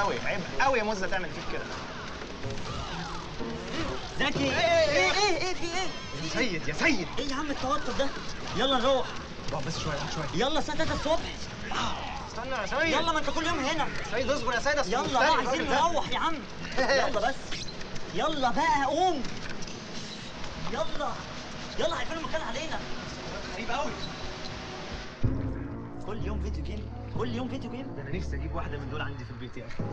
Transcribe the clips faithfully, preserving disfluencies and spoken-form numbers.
قوي، عيب قوي يا موزة تعمل فيك كده. زكي ايه ايه ايه ايه في ايه؟ يا سيد يا سيد ايه يا عم التوتر ده؟ يلا نروح. روح بس شوية شوية. يلا الساعة تلاتة الصبح. استنى يا سيد. يلا ما انت كل يوم هنا. يا سيد اصبر يا سيد اصبر. يلا بقى عايزين نروح يا عم. يلا بس. يلا بقى قوم. يلا يلا هيقفلوا المكان علينا. غريب قوي. كل يوم فيديو جيم. كل يوم فيديو جيم. ده انا نفسي اجيب واحده من دول عندي في البيت يا اخي.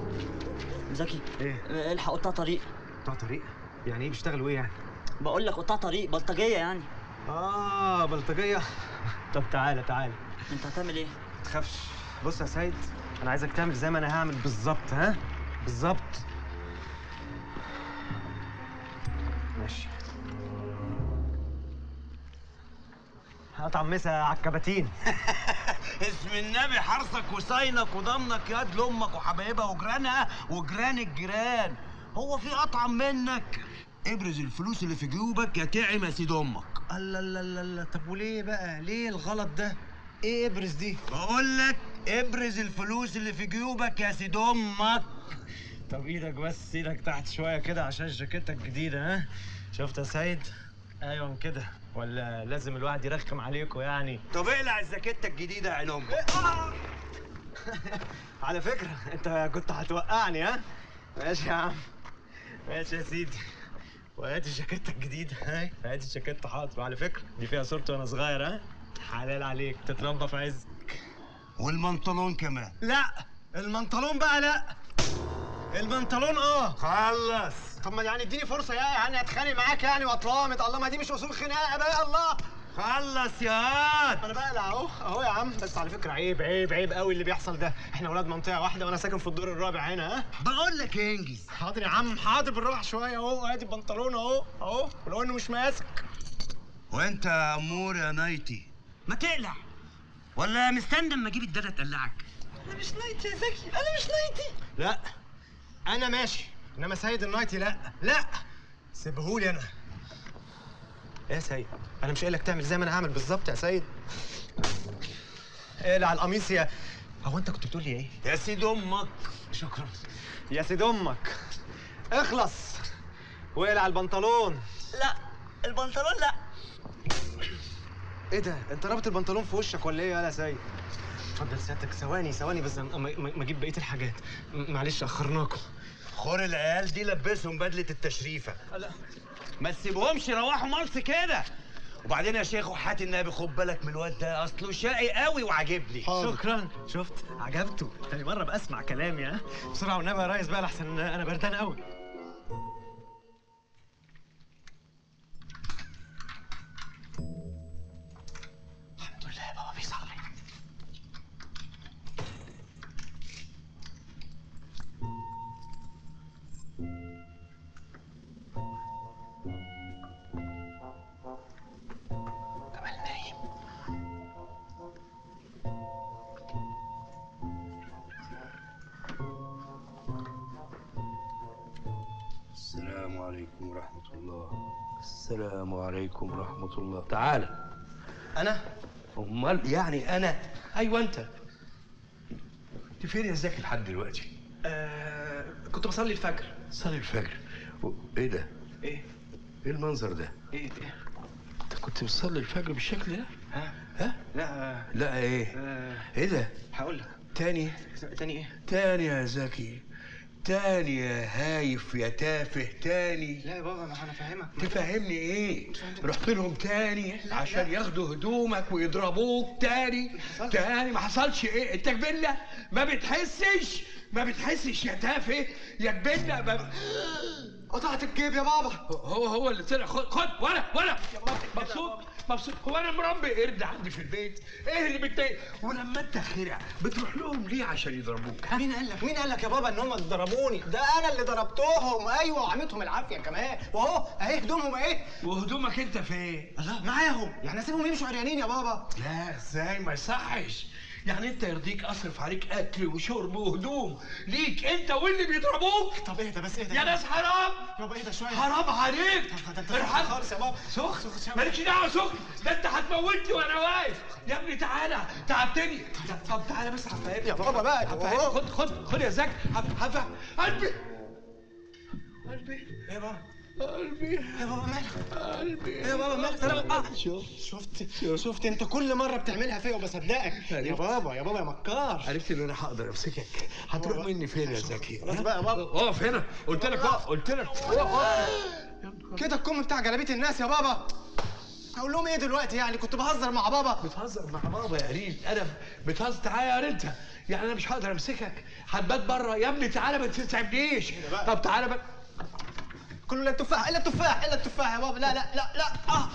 زكي ايه؟ الحق قطع طريق. قطع طريق؟ يعني ايه بيشتغلوا ايه يعني؟ بقول لك قطع طريق بلطجيه يعني. اه بلطجيه. طب تعالى تعالى. انت هتعمل ايه؟ ما تخافش. بص يا سيد انا عايزك تعمل زي ما انا هعمل بالظبط. ها بالظبط. ماشي. هقطعم مسا على الكباتين. اسم النبي حرصك وصينك وضمنك يا ادل امك وحبايبها وجيرانها وجيران الجيران. هو في اطعم منك؟ ابرز الفلوس اللي في جيوبك يا تعم يا سيد امك. الله الله الله الله. طب وليه بقى؟ ليه الغلط ده؟ ايه ابرز دي؟ بقول لك ابرز الفلوس اللي في جيوبك يا سيد امك. طب ايدك بس ايدك تحت شويه كده عشان جاكيتك جديده. ها شفت يا سيد؟ ايوه كده. ولا لازم الواحد يرخم عليكم يعني؟ طب اقلع الزاكيته الجديده يا عين امك. على فكره انت كنت هتوقعني. ها ماشي يا عم ماشي يا سيدي. وهات الجاكيته الجديده. هاي هات الجاكيته. حاضر. وعلى فكره دي فيها صورتي وانا صغير. ها حلال عليك تتربى في عزك. والمنطلون كمان. لا المنطلون بقى لا. البنطلون اه خلص. طب ما يعني اديني فرصه يا يعني هتخانق معاك يعني واطلامت. الله ما دي مش اصول خناقه بقى. الله خلص يا هاد. انا بقلع اهو اهو يا عم. بس على فكره عيب عيب عيب قوي اللي بيحصل ده. احنا ولاد منطقه واحده وانا ساكن في الدور الرابع هنا. ها بقول لك انجز. حاضر يا عم حاضر. بالراحه شويه اهو. ادي البنطلون اهو اهو ولو انه مش ماسك. وانت يا امور يا نايتي ما تقلع ولا مستني اما اجيب الداده تقلعك؟ انا مش نايتي يا زكي. انا مش نايتي. لا أنا ماشي، إنما سيد النايتي لأ، لأ، سيبهولي أنا. إيه يا سيد؟ أنا مش قايل لك تعمل زي ما أنا هعمل بالظبط يا سيد؟ اقلع القميص يا. هو أنت كنت بتقول لي إيه؟ يا سيد أمك. شكرا. يا سيد أمك. اخلص. واقلع البنطلون. لأ، البنطلون لأ. إيه ده؟ أنت رابط البنطلون في وشك ولا إيه يا سيد؟ اتفضل سيادتك. ثواني ثواني بس ما اجيب بقيه الحاجات. معلش اخرناكم. خور العيال دي لبسهم بدله التشريفه. لا ما تسيبهمش يروحوا مصر كده. وبعدين يا شيخ وحياه النبي خد بالك من الواد ده اصله شقي قوي وعاجبني. شكرا. شفت عجبته. تاني مره بسمع كلامي. ها بسرعه والنبي يا ريس بقى لحسن انا بردان قوي. السلام عليكم ورحمة الله. تعالى. أنا؟ أمال يعني أنا؟ أيوه أنت. أنت فين يا زكي لحد دلوقتي؟ آه كنت بصلي الفجر. صلي الفجر؟ إيه ده؟ إيه؟ إيه المنظر ده؟ إيه ده؟ أنت كنت بتصلي الفجر بالشكل ده؟ ها؟ ها؟ لا لا إيه؟ آه إيه ده؟ هقول لك. تاني؟ تاني إيه؟ تاني يا زكي. تاني يا هايف يا تافه. تاني. لا يا بابا ما انا فاهمك. تفهمني ايه؟ رحت لهم تاني عشان ياخدوا هدومك ويضربوك تاني. تاني ما حصلش. ايه انت كبلة ما بتحسش؟ ما بتحسش يا تافه يا كبلة. ما... قطعت الجيب يا بابا. هو هو اللي طلع. خد خد ورق ورق. مبسوط مبسوط. هو انا مربي قرد عندي في البيت؟ ايه اللي بتضايق؟ ولما انت خرع بتروح لهم ليه عشان يضربوك؟ مين قال لك؟ مين قال لك يا بابا ان هم ضربوني؟ ده انا اللي ضربتهم. ايوه وعملتهم العافيه كمان. واهو اهي هدومهم اهي. وهدومك انت فين؟ الله معاهم. يعني اسيبهم يمشوا عريانين يا بابا؟ لا ازاي ما يصحش. يعني انت يرضيك اصرف عليك اكل وشرب وهدوم ليك انت واللي بيضربوك؟ طب اهدى بس اهدى يا ناس حرام. يابا اهدى شويه، حرام عليك. ارحم خالص يا بابا. سخن مالكش دعوه سخن، ده انت هتموتني وانا واقف يا ابني. تعالى تعبتني. طب تعالى بس هفهمك يا بابا بقى. خد خد خد يا زكي هفهم. قلبي قلبي ايه بقى؟ قلبي يا بابا مالك؟ قلبي يا بابا مالك؟ انا شفت شفت انت كل مره بتعملها فيا وبصدقك. يا بابا يا بابا يا مكار، عرفت ان انا هقدر امسكك. هتروح مني فين يا زكي؟ خلاص بقى يا بابا اقف هنا. قلت لك اقف، قلت لك اقف كده. الكم بتاع جلابيه الناس يا بابا، هقول لهم ايه دلوقتي يعني؟ كنت بهزر مع بابا. بتهزر مع بابا يا قريب؟ انا بتهزر. تعالى يا قريبتها، يعني انا مش هقدر امسكك، هتبات بره يا ابني. تعالى ما تتعبنيش. طب تعالى بقى كله. لا التفاح الا التفاح الا التفاح يا بابا. لا لا لا لا اه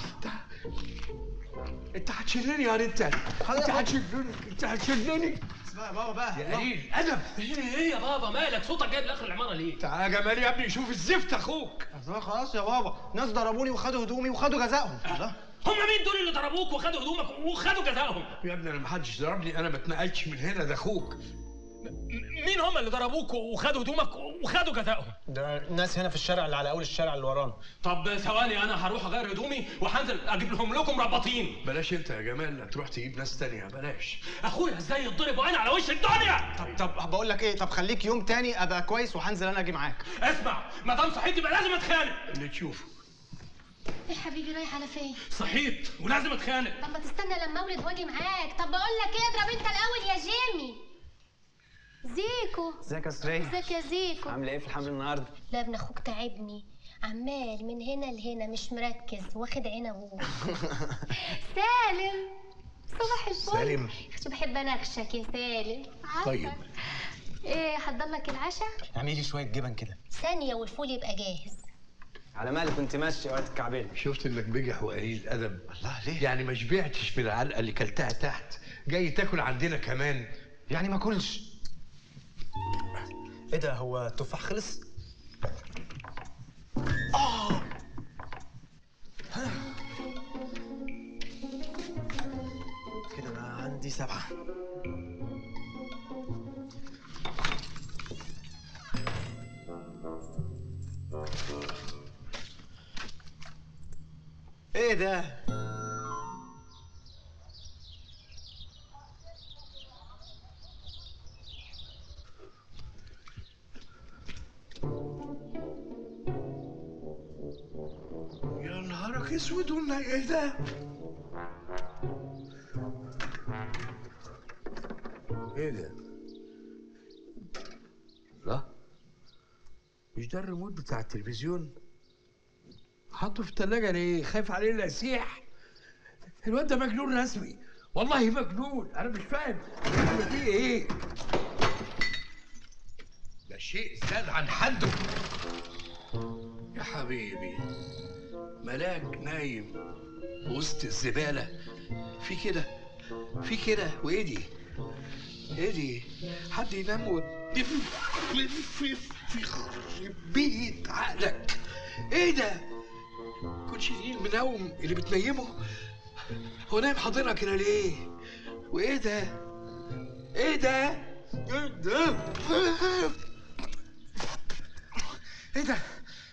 انت هتشلني يا انت انت هتشلني انت هتشلني. اسمع يا بابا بقى يا قليل ادب. ايه يا بابا مالك؟ صوتك جايب لاخر العماره ليه؟ تعالى يا جمال يا ابني شوف الزفت اخوك. خلاص يا بابا، ناس ضربوني وخدوا هدومي وخدوا جزائهم. هم مين دول اللي ضربوك وخدوا هدومك وخدوا جزائهم؟ يا ابني انا ما حدش ضربني، انا ما اتنقلتش من هنا، ده اخوك. مين هم اللي ضربوك وخدوا هدومك وخدوا جزائهم؟ ده ناس هنا في الشارع اللي على اول الشارع اللي ورانا. طب ثواني، انا هروح اغير هدومي وهنزل اجيب لهم لكم رباطين. بلاش انت يا جمال تروح تجيب ناس تانية، بلاش. اخويا ازاي يتضرب وانا على وش الدنيا؟ طب طب بقول لك ايه، طب خليك يوم تاني ابقى كويس وهنزل انا اجي معاك. اسمع، ما دام صحيت يبقى لازم اتخانق. اللي تشوفه. ايه حبيبي رايح على فين؟ صحيت ولازم اتخانق. طب ما تستنى لما اولد واجي معاك. طب بقول لك ايه، اضرب انت الاول يا جيمي. زيكو، ازيك يا سري؟ ازيك يا زيكو، عامله ايه في الحمل النهارده؟ لا ابن اخوك تعبني، عمال من هنا لهنا مش مركز، واخد عين ابوه. سالم صباح الفل. سالم اختي، بحب اناقشك يا سالم. طيب ايه حضر لك العشاء؟ اعملي لي شويه جبن كده ثانيه والفول يبقى جاهز. على مالك كنت ماشي وقت الكعبين؟ شفت انك بجح وقليل ادب. الله ليه؟ يعني ما شبعتش من العلقه اللي كلتها تحت، جاي تاكل عندنا كمان؟ يعني ما كلش. ايه ده، هو التفاح خلص؟ اه كده انا عندي سبعه. ايه ده؟ اسود ولا ايه ده؟ ايه ده؟ لا مش ده الريموت بتاع التلفزيون؟ حاطه في الثلاجه ليه؟ خايف عليه الاسيح؟ الواد ده مجنون رسمي، والله مجنون. انا مش فاهم دي ايه؟ ده شيء زاد عن حده يا حبيبي. ملاك نايم وسط الزبالة. في كده في كده. وايه دي؟ ايه دي؟ حد ينام ويلف يخرب بيت عقلك. ايه ده؟ كنتش دي المنوم اللي بتنيمه؟ هو نايم حاضنها كده ليه؟ وايه ده؟ ايه ده؟ ايه ده؟ ايه ده؟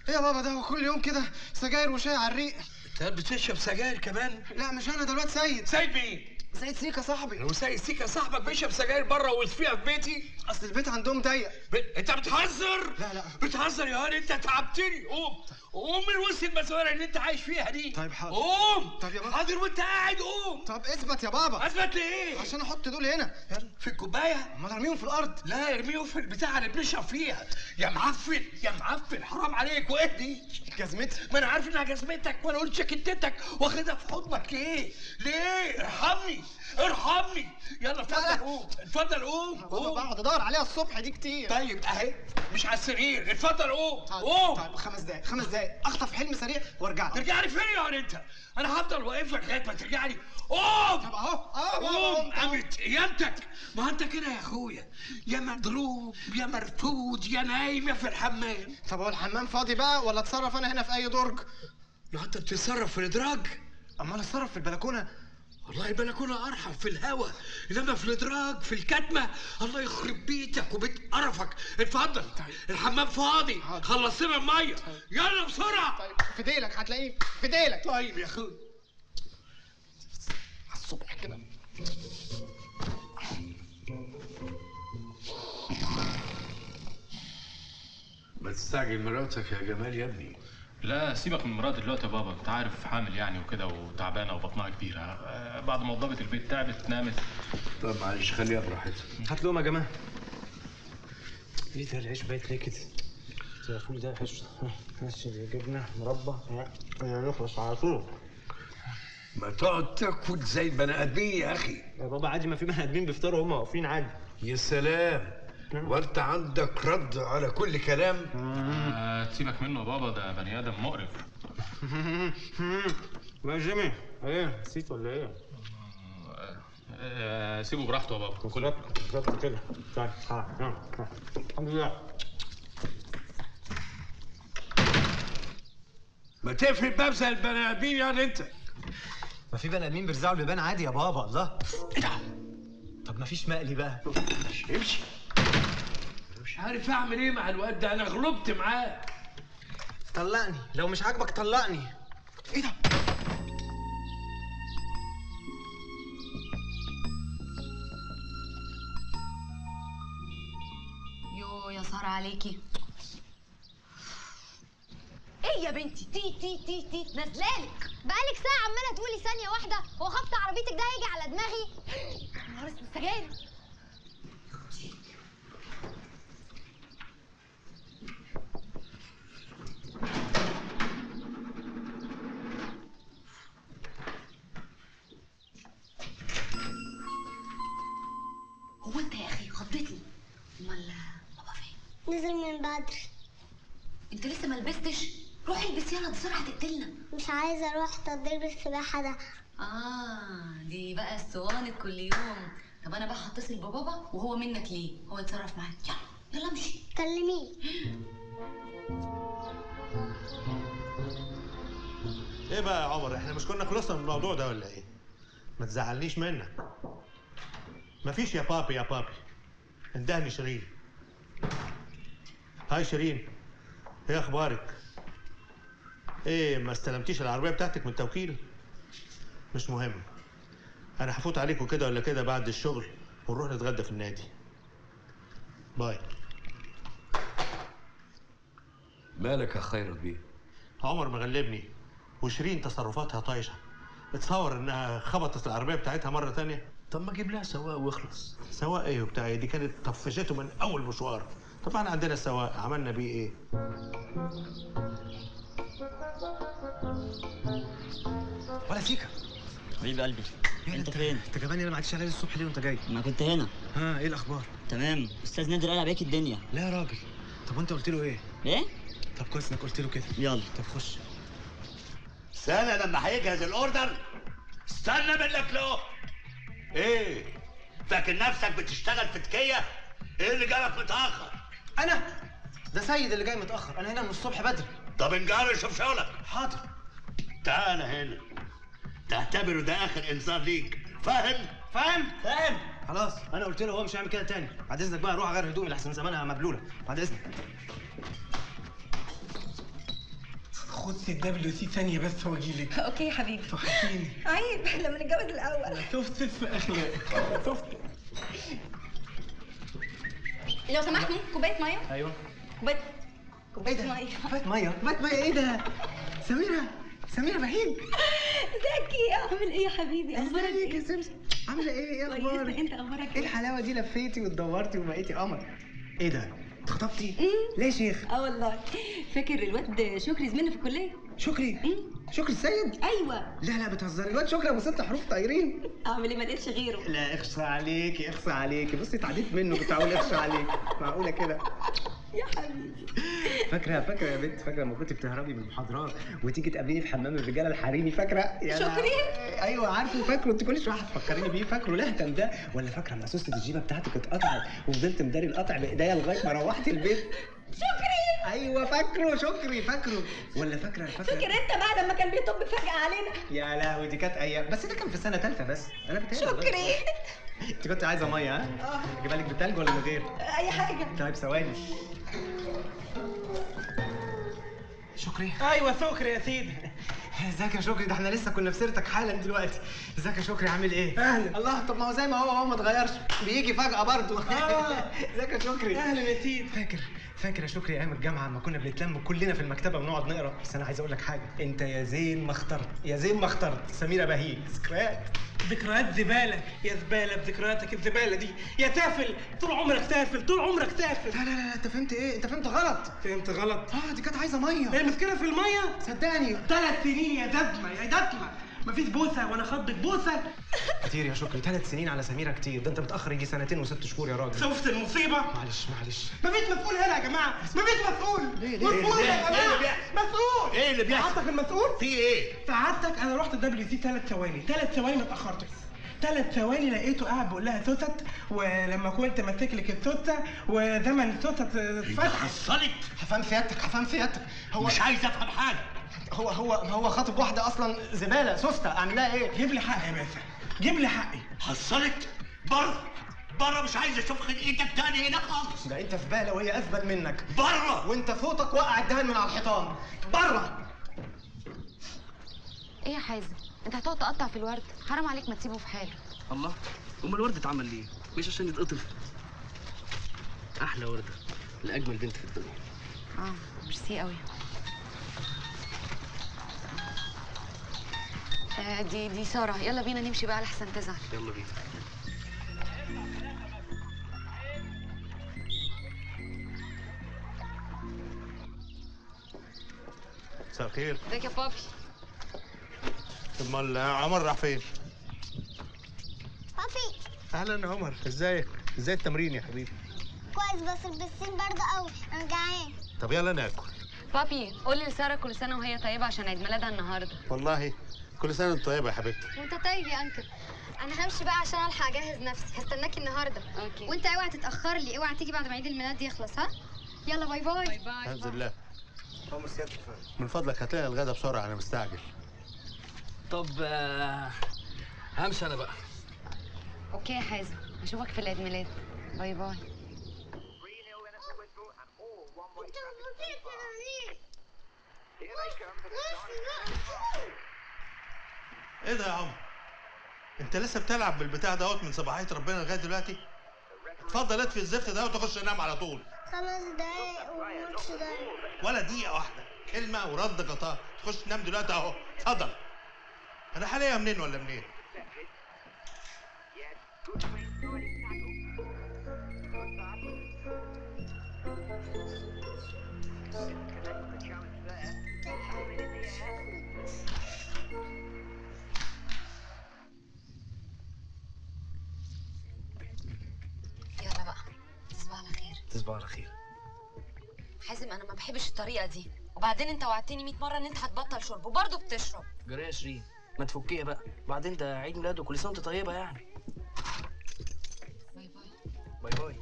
ايه يا بابا ده؟ هو كل يوم كده سجاير وشاي على الريق. انت بتشرب سجاير كمان؟ لا مش انا، ده الواد سيد. سيد مين؟ سيد سيكا صاحبي. وسيد سيكا صاحبك بيشرب سجاير بره ويطفيها في بيتي؟ اصل البيت عندهم ضيق. ب... انت بتهزر؟ لا لا بتهزر يا هاني، انت تعبتني. قوم قوم من وسط المسوره اللي انت عايش فيها دي. طيب حاضر. قوم. طب يا بابا حاضر وانت قاعد. قوم. طب اثبت يا بابا. اثبت ليه؟ عشان احط دول هنا في الكوبايه. امال ارميهم في الارض؟ لا ارميهم في البتاع اللي بنشرب فيها. يا معفن يا معفن حرام عليك. وايه دي؟ جزمتي. ما انا عارف انها جزمتك، وانا قلت شكتتك واخدها في حضنك ليه؟ ليه؟ ارحمني ارحمني. يلا اتفضل قوم اتفضل قوم. قوم. بقعد ادور عليها الصبح دي كتير. طيب اهي مش على السرير. اتفضل قوم قوم. طيب خمس دقايق خمس دقايق اخطف حلم سريع وارجع لك. ترجع لي فين يا انت؟ انا هفضل واقف لك لغايه ما ترجع لي. قوم. طب اهو اهو قوم. قامت قيامتك. ما انت كده يا اخويا، يا مضروب يا مرفوض يا نايم يا في الحمام. طب هو الحمام فاضي بقى ولا اتصرف انا هنا في اي درج؟ لا انت بتتصرف في الادراج. امال اتصرف في البلكونه؟ الله البلكونه ارحم في الهوا، انما في الادراج في الكتمه الله يخرب بيتك وبيت قرفك. اتفضل. طيب. الحمام فاضي. طيب. خلص لنا الميه. طيب. يلا بسرعه. طيب في ديلك هتلاقيه في ديلك. طيب يا اخوي على الصبح كده. ما تستعجل مراتك يا جمال يا ابني. لا سيبك من مراتي دلوقتي يا بابا، انت عارف حامل يعني وكده وتعبانه وبطنها كبيره، بعد ما وضبت البيت تعبت نامت. طب معلش خليها براحتها. هات لهم يا جماعه. ايه ده العيش بايت ليه كده؟ الفول ده حش ماشي جبنه مربى نخلص على طول. ما تقعد تاكل زي البني ادمين يا اخي. يا بابا عادي، ما في بني ادمين بيفطروا هم واقفين عادي. يا سلام، وانت عندك رد على كل كلام. سيبك منه بابا، ده بني ادم مقرف. يا جيمي ايه نسيت ولا ايه؟ سيبه براحته يا بابا. كل بالظبط كده. طيب الحمد لله. ما تقفل الباب زي البني ادمين يعني انت. ما في بني ادمين بيرزعوا اللبان عادي يا بابا. الله طب ما فيش مقلي بقى؟ امشي. مش عارف اعمل ايه مع الواد ده، انا غلبت معاه. طلقني لو مش عاجبك، طلقني. ايه ده؟ يو يا سارة عليكي. ايه يا بنتي؟ تي تي تي تي نازلالك بقالك ساعه عماله تقولي ثانيه واحده هو خبط عربيتك ده هيجي على دماغي. يا نهار اسود سجاير. هو انت يا اخي خضتني. امال بابا فين؟ نزل من بدري. انت لسه ما لبستش؟ روح البس يلا، دي سرعه تقتلنا. مش عايزه اروح تدريب السباحه ده. اه دي بقى اسطوانه كل يوم. طب انا بقى هتصل ببابا وهو منك ليه، هو يتصرف معاك. يلا يلا امشي. كلميه. ايه بقى يا عمر، احنا مش كنا خلصنا من الموضوع ده ولا ايه؟ ما تزعلنيش منك. مفيش يا بابي يا بابي. اندهني شيرين. هاي شيرين، ايه اخبارك؟ ايه ما استلمتيش العربيه بتاعتك من التوكيل؟ مش مهم، انا هفوت عليكم كده ولا كده بعد الشغل ونروح نتغدى في النادي. باي. مالك يا خيرت بيه؟ عمر مغلبني وشيرين تصرفاتها طايشه. اتصور انها خبطت العربيه بتاعتها مره ثانيه. طب ما اجيب لها سواق واخلص. سواق ايه وبتاع ايه؟ دي كانت طفشته من اول مشوار. طب احنا عندنا سواق، عملنا بيه ايه؟ ولا سيكا حبيب قلبي. إيه انت فين؟ انت كمان انا ما عدتش عليا الصبح ليه وانت جاي؟ ما كنت هنا. ها ايه الاخبار؟ تمام. استاذ نادر قال عليك الدنيا. لا يا راجل. طب وانت قلت له ايه؟ ايه؟ طب كويس انك قلت له كده. يلا طب خش. استنى لما هيجهز الاوردر. استنى منك له. ايه؟ فاكر نفسك بتشتغل في تكيه؟ ايه اللي جالك متاخر؟ انا؟ ده سيد اللي جاي متاخر، انا هنا من الصبح بدري. طب انجري شوف شغلك. حاضر. تعالى هنا. تعتبره ده اخر انذار ليك، فاهم؟ فاهم؟ فاهم. خلاص انا قلت له هو مش هيعمل كده تاني، بعد اذنك بقى اروح اغير هدومي لحسن زمانها مبلوله، بعد اذنك. خد الدبليو سي ثانية بس واجيلك. اوكي يا حبيبي. فحشيني. عيب لما نتجوز الأول. شفت في أخلاقك. شفت. لو سمحت ممكن كوباية مية؟ أيوه. كوباية كوباية مية. كوباية مية؟ كوباية مية إيه ده؟ سميرة سميرة بهيج. زكي عامل إيه يا حبيبي؟ أخبارك إيه؟ يا سمسم عاملة إيه؟ إيه أخبارك؟ أنت أخبارك إيه؟ إيه الحلاوة دي، لفيتي واتدورتي وبقيتي قمر. إيه ده؟ خطبتي؟ ليه يا شيخ؟ اه والله. فاكر الواد شكري زميلنا في الكليه؟ شكري؟ شكري السيد؟ ايوه. لا لا بتهزري، الواد شكري ابو ست حروف طايرين. اعمل ايه ما لقيتش غيره. لا اخشى عليكي اخشى عليكي، بصي اتعديت منه كنت هقول اخشى عليكي، معقوله كده؟ يا حبيبي. فاكره فاكره يا بنت، فاكره لما كنت بتهربي من المحاضرات وتيجي تقابليني في حمام الرجاله الحريمي، فاكره؟ شكري؟ ايوه عارفه فاكره، انت كل شويه هتفكريني بيه. فاكره لهتم ده ولا فاكره لما سوسه الجيبه بتاعتك اتقطعت وفضلت مداري القطع بايديا لغايه ما روحت البيت؟ شكري ايوه فاكره شكري فاكره ولا فاكره فاكره فاكر انت بعد ما كان بيطب فجأة علينا؟ يا لهوي دي كانت ايام، بس ده كان في سنه ثالثه بس انا بتهيألي شكري. انت كنت عايزه ميه ها؟ اه اجيبها لك بتلج ولا من غير؟ اي حاجه. طيب ثواني. شكري. ايوه شكري يا سيدي. ازيك يا شكري؟ ده احنا لسه كنا في سيرتك حالا دلوقتي. ازيك يا شكري عامل ايه؟ اهلا. الله طب ما هو زي ما هو هو ما اتغيرش، بيجي فجأة برضه. ازيك يا شكري؟ اهلا يا سيدي. فاكر فاكر يا شكري ايام الجامعة لما كنا بنتلم كلنا في المكتبة ونقعد نقرا؟ بس انا عايز اقول لك حاجة، انت يا زين ما اخترت، يا زين ما اخترت، سميرة بهيج، ذكريات ذكريات زبالة، يا زبالة بذكرياتك الزبالة دي، يا تافل، طول عمرك تافل، طول عمرك تافل. لا لا لا انت فهمت ايه؟ انت فهمت غلط. فهمت غلط؟ اه دي كانت عايزة مية. هي المشكلة في المية؟ صدقني. ثلاث سنين يا ددمة يا ددمة، مفيش بوسة ولا خضك بوسة. كتير يا شكري، ثلاث سنين على سميرة كتير، ده انت متأخر يجي سنتين وست شهور يا راجل. شفت المصيبة؟ معلش معلش. مفيش مسؤول هنا يا جماعة، مفيش مسؤول. ليه ليه؟ مسؤول يا جماعة، مسؤول. ايه اللي بيحصل؟ سعادتك المسؤول؟ في ايه؟ سعادتك أنا رحت الدبليو سي ثلاث ثواني، ثلاث ثواني ما اتأخرتش. ثلاث ثواني لقيته قاعد بيقول لها توتت، ولما كنت ماسك لك التوته وزمن التوتت اتفتح. حصلت؟ هفهم سيادتك هفهم سيادتك، هو مش عايز افهم حاجة. هو هو هو خاطب واحدة أصلاً زبالة سوستة، أعمل لها إيه؟ جيب لي حقي يا باشا، جيب لي حقي. حصلت؟ بره بره، مش عايز أشوف خلقتك تاني هنا خالص. ده أنت في بالة وهي أثبل منك. بره وأنت فوتك وقع الدهن من على الحيطان. بره. إيه يا حازم؟ أنت هتقعد تقطع في الورد؟ حرام عليك ما تسيبه في حاله. الله، أم الورد اتعمل ليه؟ مش عشان يتقطف. أحلى وردة لأجمل بنت في الدنيا. آه ميرسي قوي. دي دي سارة، يلا بينا نمشي بقى لحسن تزعل. يلا بينا. مساء الخير. ازيك يا بابي؟ امال عمر راح فين؟ بابي. اهلا يا عمر، ازيك؟ ازاي التمرين يا حبيبي؟ كويس بس البسين برضه قوي، انا جعان. طب يلا ناكل. بابي قولي لسارة كل سنة وهي طيبة عشان عيد ميلادها النهارده. والله كل سنة وانت طيبة يا حبيبتي. وانت طيب يا انكل. أنا همشي بقى عشان ألحق أجهز نفسي، هستناكي النهاردة. أوكي. وأنت أوعى تتأخر لي، أوعى تيجي بعد ما عيد الميلاد يخلص ها؟ يلا باي باي. باي باي. الحمد لله. عمر سيادتك من فضلك هات لنا الغدا بسرعة أنا مستعجل. طب همشي أنا بقى. أوكي يا حازم، أشوفك في العيد ميلاد. باي باي. ايه ده يا عمر؟ انت لسه بتلعب بالبتاع دوت من صباحيه ربنا لغايه دلوقتي؟ اتفضل اطفي الزفت دوت وخش انام على طول. خمس دقايق وماتش دقايق ولا دقيقه واحده، كلمه ورد قطاع، تخش تنام دلوقتي اهو، اتفضل. انا حاليا منين ولا منين؟ تصبح على خير. حازم انا ما بحبش الطريقه دي، وبعدين انت وعدتني مية مره ان انت هتبطل شرب وبرضه بتشرب. جريه يا شيرين، ما تفكيه بقى، وبعدين ده عيد ميلاد وكل سنه وانت طيبه يعني. باي باي. باي باي.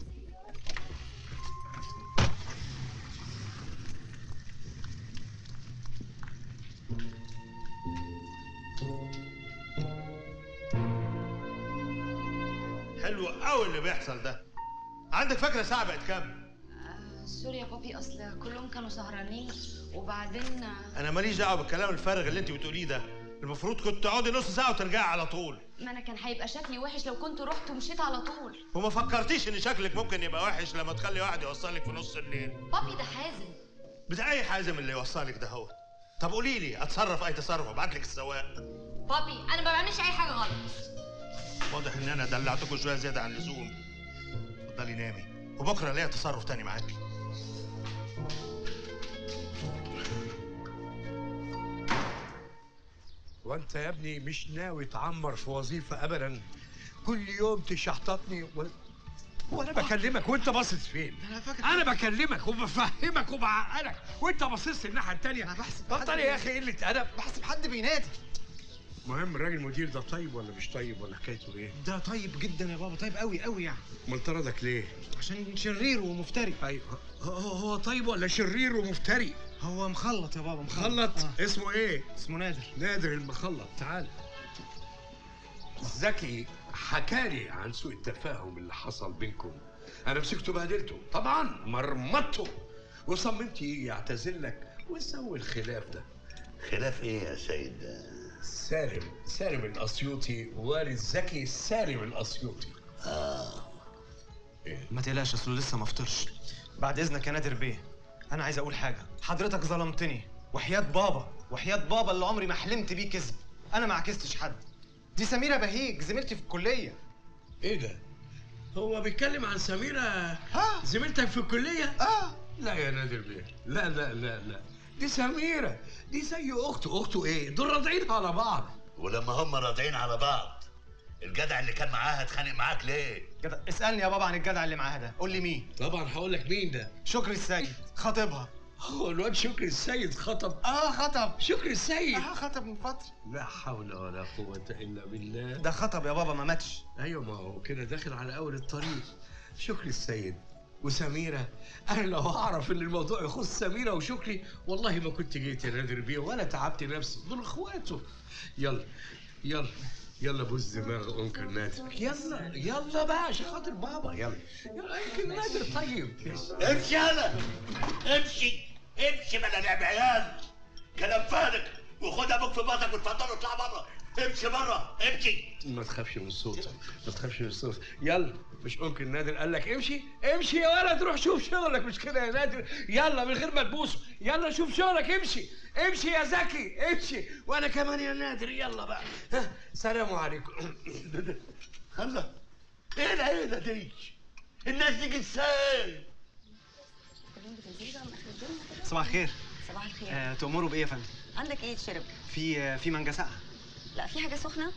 حلو قوي اللي بيحصل ده. عندك فكره الساعه بقت كام؟ آه سوري يا بابي، اصل كلهم كانوا سهرانين وبعدين انا ماليش دعوه بالكلام الفارغ اللي انت بتقوليه ده، المفروض كنت تقعدي نص ساعه وترجعي على طول. ما انا كان هيبقى شكلي وحش لو كنت رحت ومشيت على طول. وما فكرتيش ان شكلك ممكن يبقى وحش لما تخلي واحد يوصلك في نص الليل؟ بابي ده حازم. بتاع اي حازم اللي يوصلك ده هو؟ طب قولي لي اتصرف اي تصرف، ابعت لك السواق. بابي انا ما بعملش اي حاجه غلط. واضح ان انا دلعتكم شويه زياده عن اللزوم. اتفضلي نامي وبكره ليا تصرف تاني معاكي. وانت يا ابني مش ناوي تعمر في وظيفه ابدا، كل يوم تشحططني و... وانا بكلمك وانت باصص فين؟ انا بكلمك وبفهمك وبعقلك وانت باصص الناحيه التانيه. بطل يا اخي قله ادب، بحسب حد بينادي. المهم الراجل المدير ده طيب ولا مش طيب ولا حكايته ايه؟ ده طيب جدا يا بابا، طيب قوي قوي يعني. امال طردك ليه؟ عشان شرير ومفتري. ايوه، هو طيب ولا شرير ومفتري؟ هو مخلط يا بابا، مخلط. مخلط؟ آه. اسمه ايه؟ اسمه نادر. نادر المخلط. تعال. زكي حكالي عن سوء التفاهم اللي حصل بينكم. انا مسكته بهدلته، طبعا مرمطته، وصممت يعتذر لك ونسوي الخلاف ده. خلاف ايه يا سيد؟ سالم، سالم الاسيوطي والد زكي، سالم الاسيوطي. اه إيه؟ ما تقلقش اصله لسه ما فطرش. بعد اذنك يا نادر بيه، انا عايز اقول حاجه. حضرتك ظلمتني وحياه بابا، وحياه بابا اللي عمري ما حلمت بيه كذب. انا ما عكستش حد، دي سميره بهيج زميلتي في الكليه. ايه ده؟ هو بيتكلم عن سميره؟ اه زميلتك في الكليه؟ اه لا يا نادر بيه، لا لا لا لا، دي سميرة، دي زي أخته. أخته إيه؟ دول راضعين على بعض. ولما هم راضعين على بعض، الجدع اللي كان معاها اتخانق معاك ليه؟ جدع، اسألني يا بابا عن الجدع اللي معاها ده، قول لي مين؟ طبعًا هقول لك مين ده؟ شكري السيد، خطيبها. هو الواد شكري السيد خطب؟ آه خطب. شكري السيد؟ آه خطب من فترة. لا حول ولا قوة إلا بالله. ده خطب يا بابا، ما ماتش. أيوه، ما هو كده داخل على أول الطريق. شكري السيد وسميرة، أنا لو أعرف إن الموضوع يخص سميرة وشكري والله ما كنت جيت يا نادر بيه ولا تعبت نفسي، دول إخواته. يلا يلا يلا بوز دماغ أنكر نادر، يلا يلا بقى عشان خاطر بابا. يلا يلا أنكر نادر. طيب امشي يلا، امشي امشي بلا لعب عيال، كلام فارغ، وخد أبوك في بطنك واتفضل واطلع بره، امشي بره، امشي. ما تخافش من صوتك، ما تخافش من صوتك، يلا. مش ممكن نادر قال لك امشي؟ امشي يا ولد، روح شوف شغلك. مش كده يا نادر؟ يلا من غير ما تبوسه، يلا شوف شغلك، امشي امشي يا زكي امشي، وانا كمان يا نادر. يلا بقى، ها سلام عليكم. الله، ايه العيله دي؟ الناس دي ازاي؟ صباح الخير. صباح الخير. آه، تأمروا بايه يا فندم؟ عندك ايه تشرب؟ في آه، في مانجا ساقعه. لا في حاجه سخنه.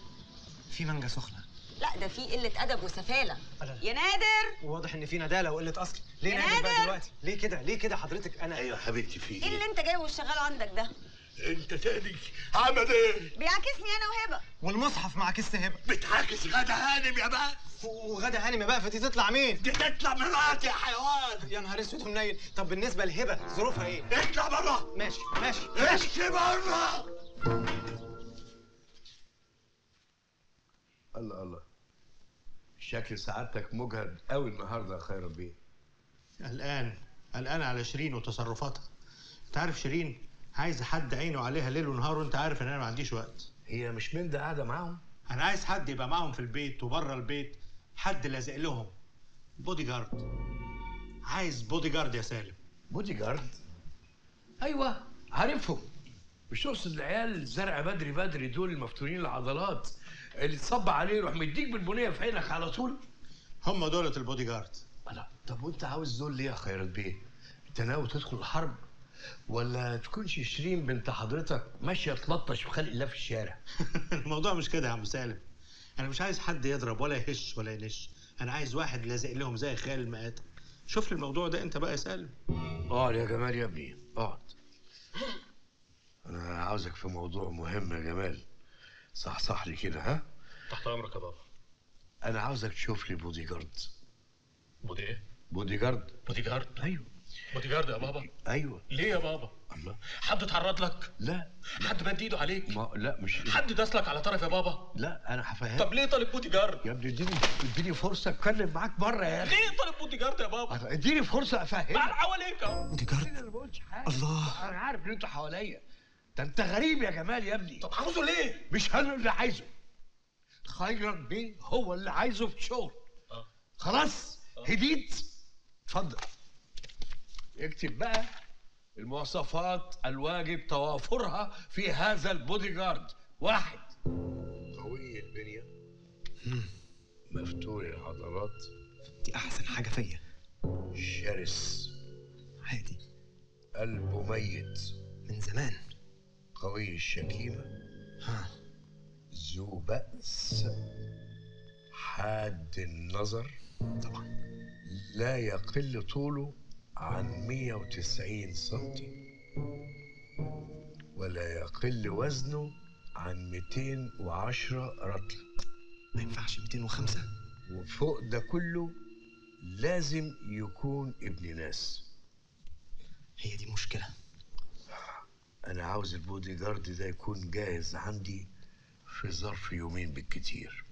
في مانجا سخنه. لا ده في قله ادب وسفاله يا نادر. واضح ان في نداله وقله اصل. ليه نادر, نادر بقى دلوقتي؟ ليه كده؟ ليه كده حضرتك؟ انا ايوه حبيبتي، في ايه اللي انت جاي وشغاله عندك ده؟ انت تاني عمل ايه؟ بيعاكسني انا وهبه. والمصحف معاكس هبه. بتعاكس غادة هانم يا بقى. وغادة هانم يا بقى فدي تطلع مين؟ دي تطلع مراتي يا حيوان. يا نهار اسود ومنيل. طب بالنسبه لهبه ظروفها ايه؟ اطلع بره. ماشي ماشي ماشي بره. الله الله، شكل سعادتك مجهد قوي النهارده يا خير ربيع. قلقان، قلقان على شيرين وتصرفاتها. انت عارف شيرين عايزه حد عينه عليها ليل ونهار، وانت عارف ان انا ما عنديش وقت. هي مش من ده قاعده معاهم؟ انا عايز حد يبقى معاهم في البيت وبره البيت، حد لازق لهم. بودي جارد. عايز بودي جارد يا سالم. بودي جارد؟ ايوه عارفهم. مش تقصد العيال الزرع بدري بدري دول المفتونين العضلات اللي تصب عليه يروح مديك بالبنيه في عينك على طول؟ هم دولة البودي جارد. لا طب وانت عاوز دول ليه يا خيرت بيه؟ انت ناوي تدخل الحرب؟ ولا تكونش شيرين بنت حضرتك ماشيه تلطش بخلق الله في الشارع؟ الموضوع مش كده يا عم سالم. انا مش عايز حد يضرب ولا يهش ولا ينش، انا عايز واحد لازق لهم زي خيال المآتم. شوف لي الموضوع ده انت بقى يا سالم. اقعد يا جمال يا ابني اقعد. انا عاوزك في موضوع مهم يا جمال. صح صح لي كده. ها تحت امرك يا بابا. انا عاوزك تشوف لي بودي جارد. بودي ايه؟ بودي جارد. بودي جارد؟ ايوه بودي جارد يا بابا. ايوه. ليه يا بابا؟ الله، حد اتعرض لك؟ لا. حد مد ايده عليك؟ ما لا مش حد داس لك على طرف يا بابا؟ لا انا هفهمك. طب ليه طالب بودي جارد؟ يا ابني اديني اديني فرصه اتكلم معاك بره يا اخي. ليه طالب بودي جارد يا بابا؟ اديني فرصه افهمك. مع حواليك اهو بودي جارد. انا ما بقولش حاجه. الله، انا عارف ان انتوا حواليا. ده انت غريب يا جمال يا ابني. طب عاوزه ليه؟ مش انا اللي عايزه. خيرت بيه هو اللي عايزه في شغل. اه خلاص؟ أه. هديت؟ اتفضل اكتب بقى المواصفات الواجب توافرها في هذا البودي جارد. واحد، قوي البنيه، مفتول العضلات، دي احسن حاجه فيا. شرس عادي، قلبه ميت من زمان، قوي الشكيمة، ذو بأس، حاد النظر، طبعا لا يقل طوله عن مية وتسعين سنتي، ولا يقل وزنه عن مئتين وعشرة رطل. ما ينفعش مئتين وخمسة. وفوق ده كله لازم يكون ابن ناس. هي دي مشكلة. أنا عاوز البودي جارد ده يكون جاهز عندي في ظرف يومين بالكتير.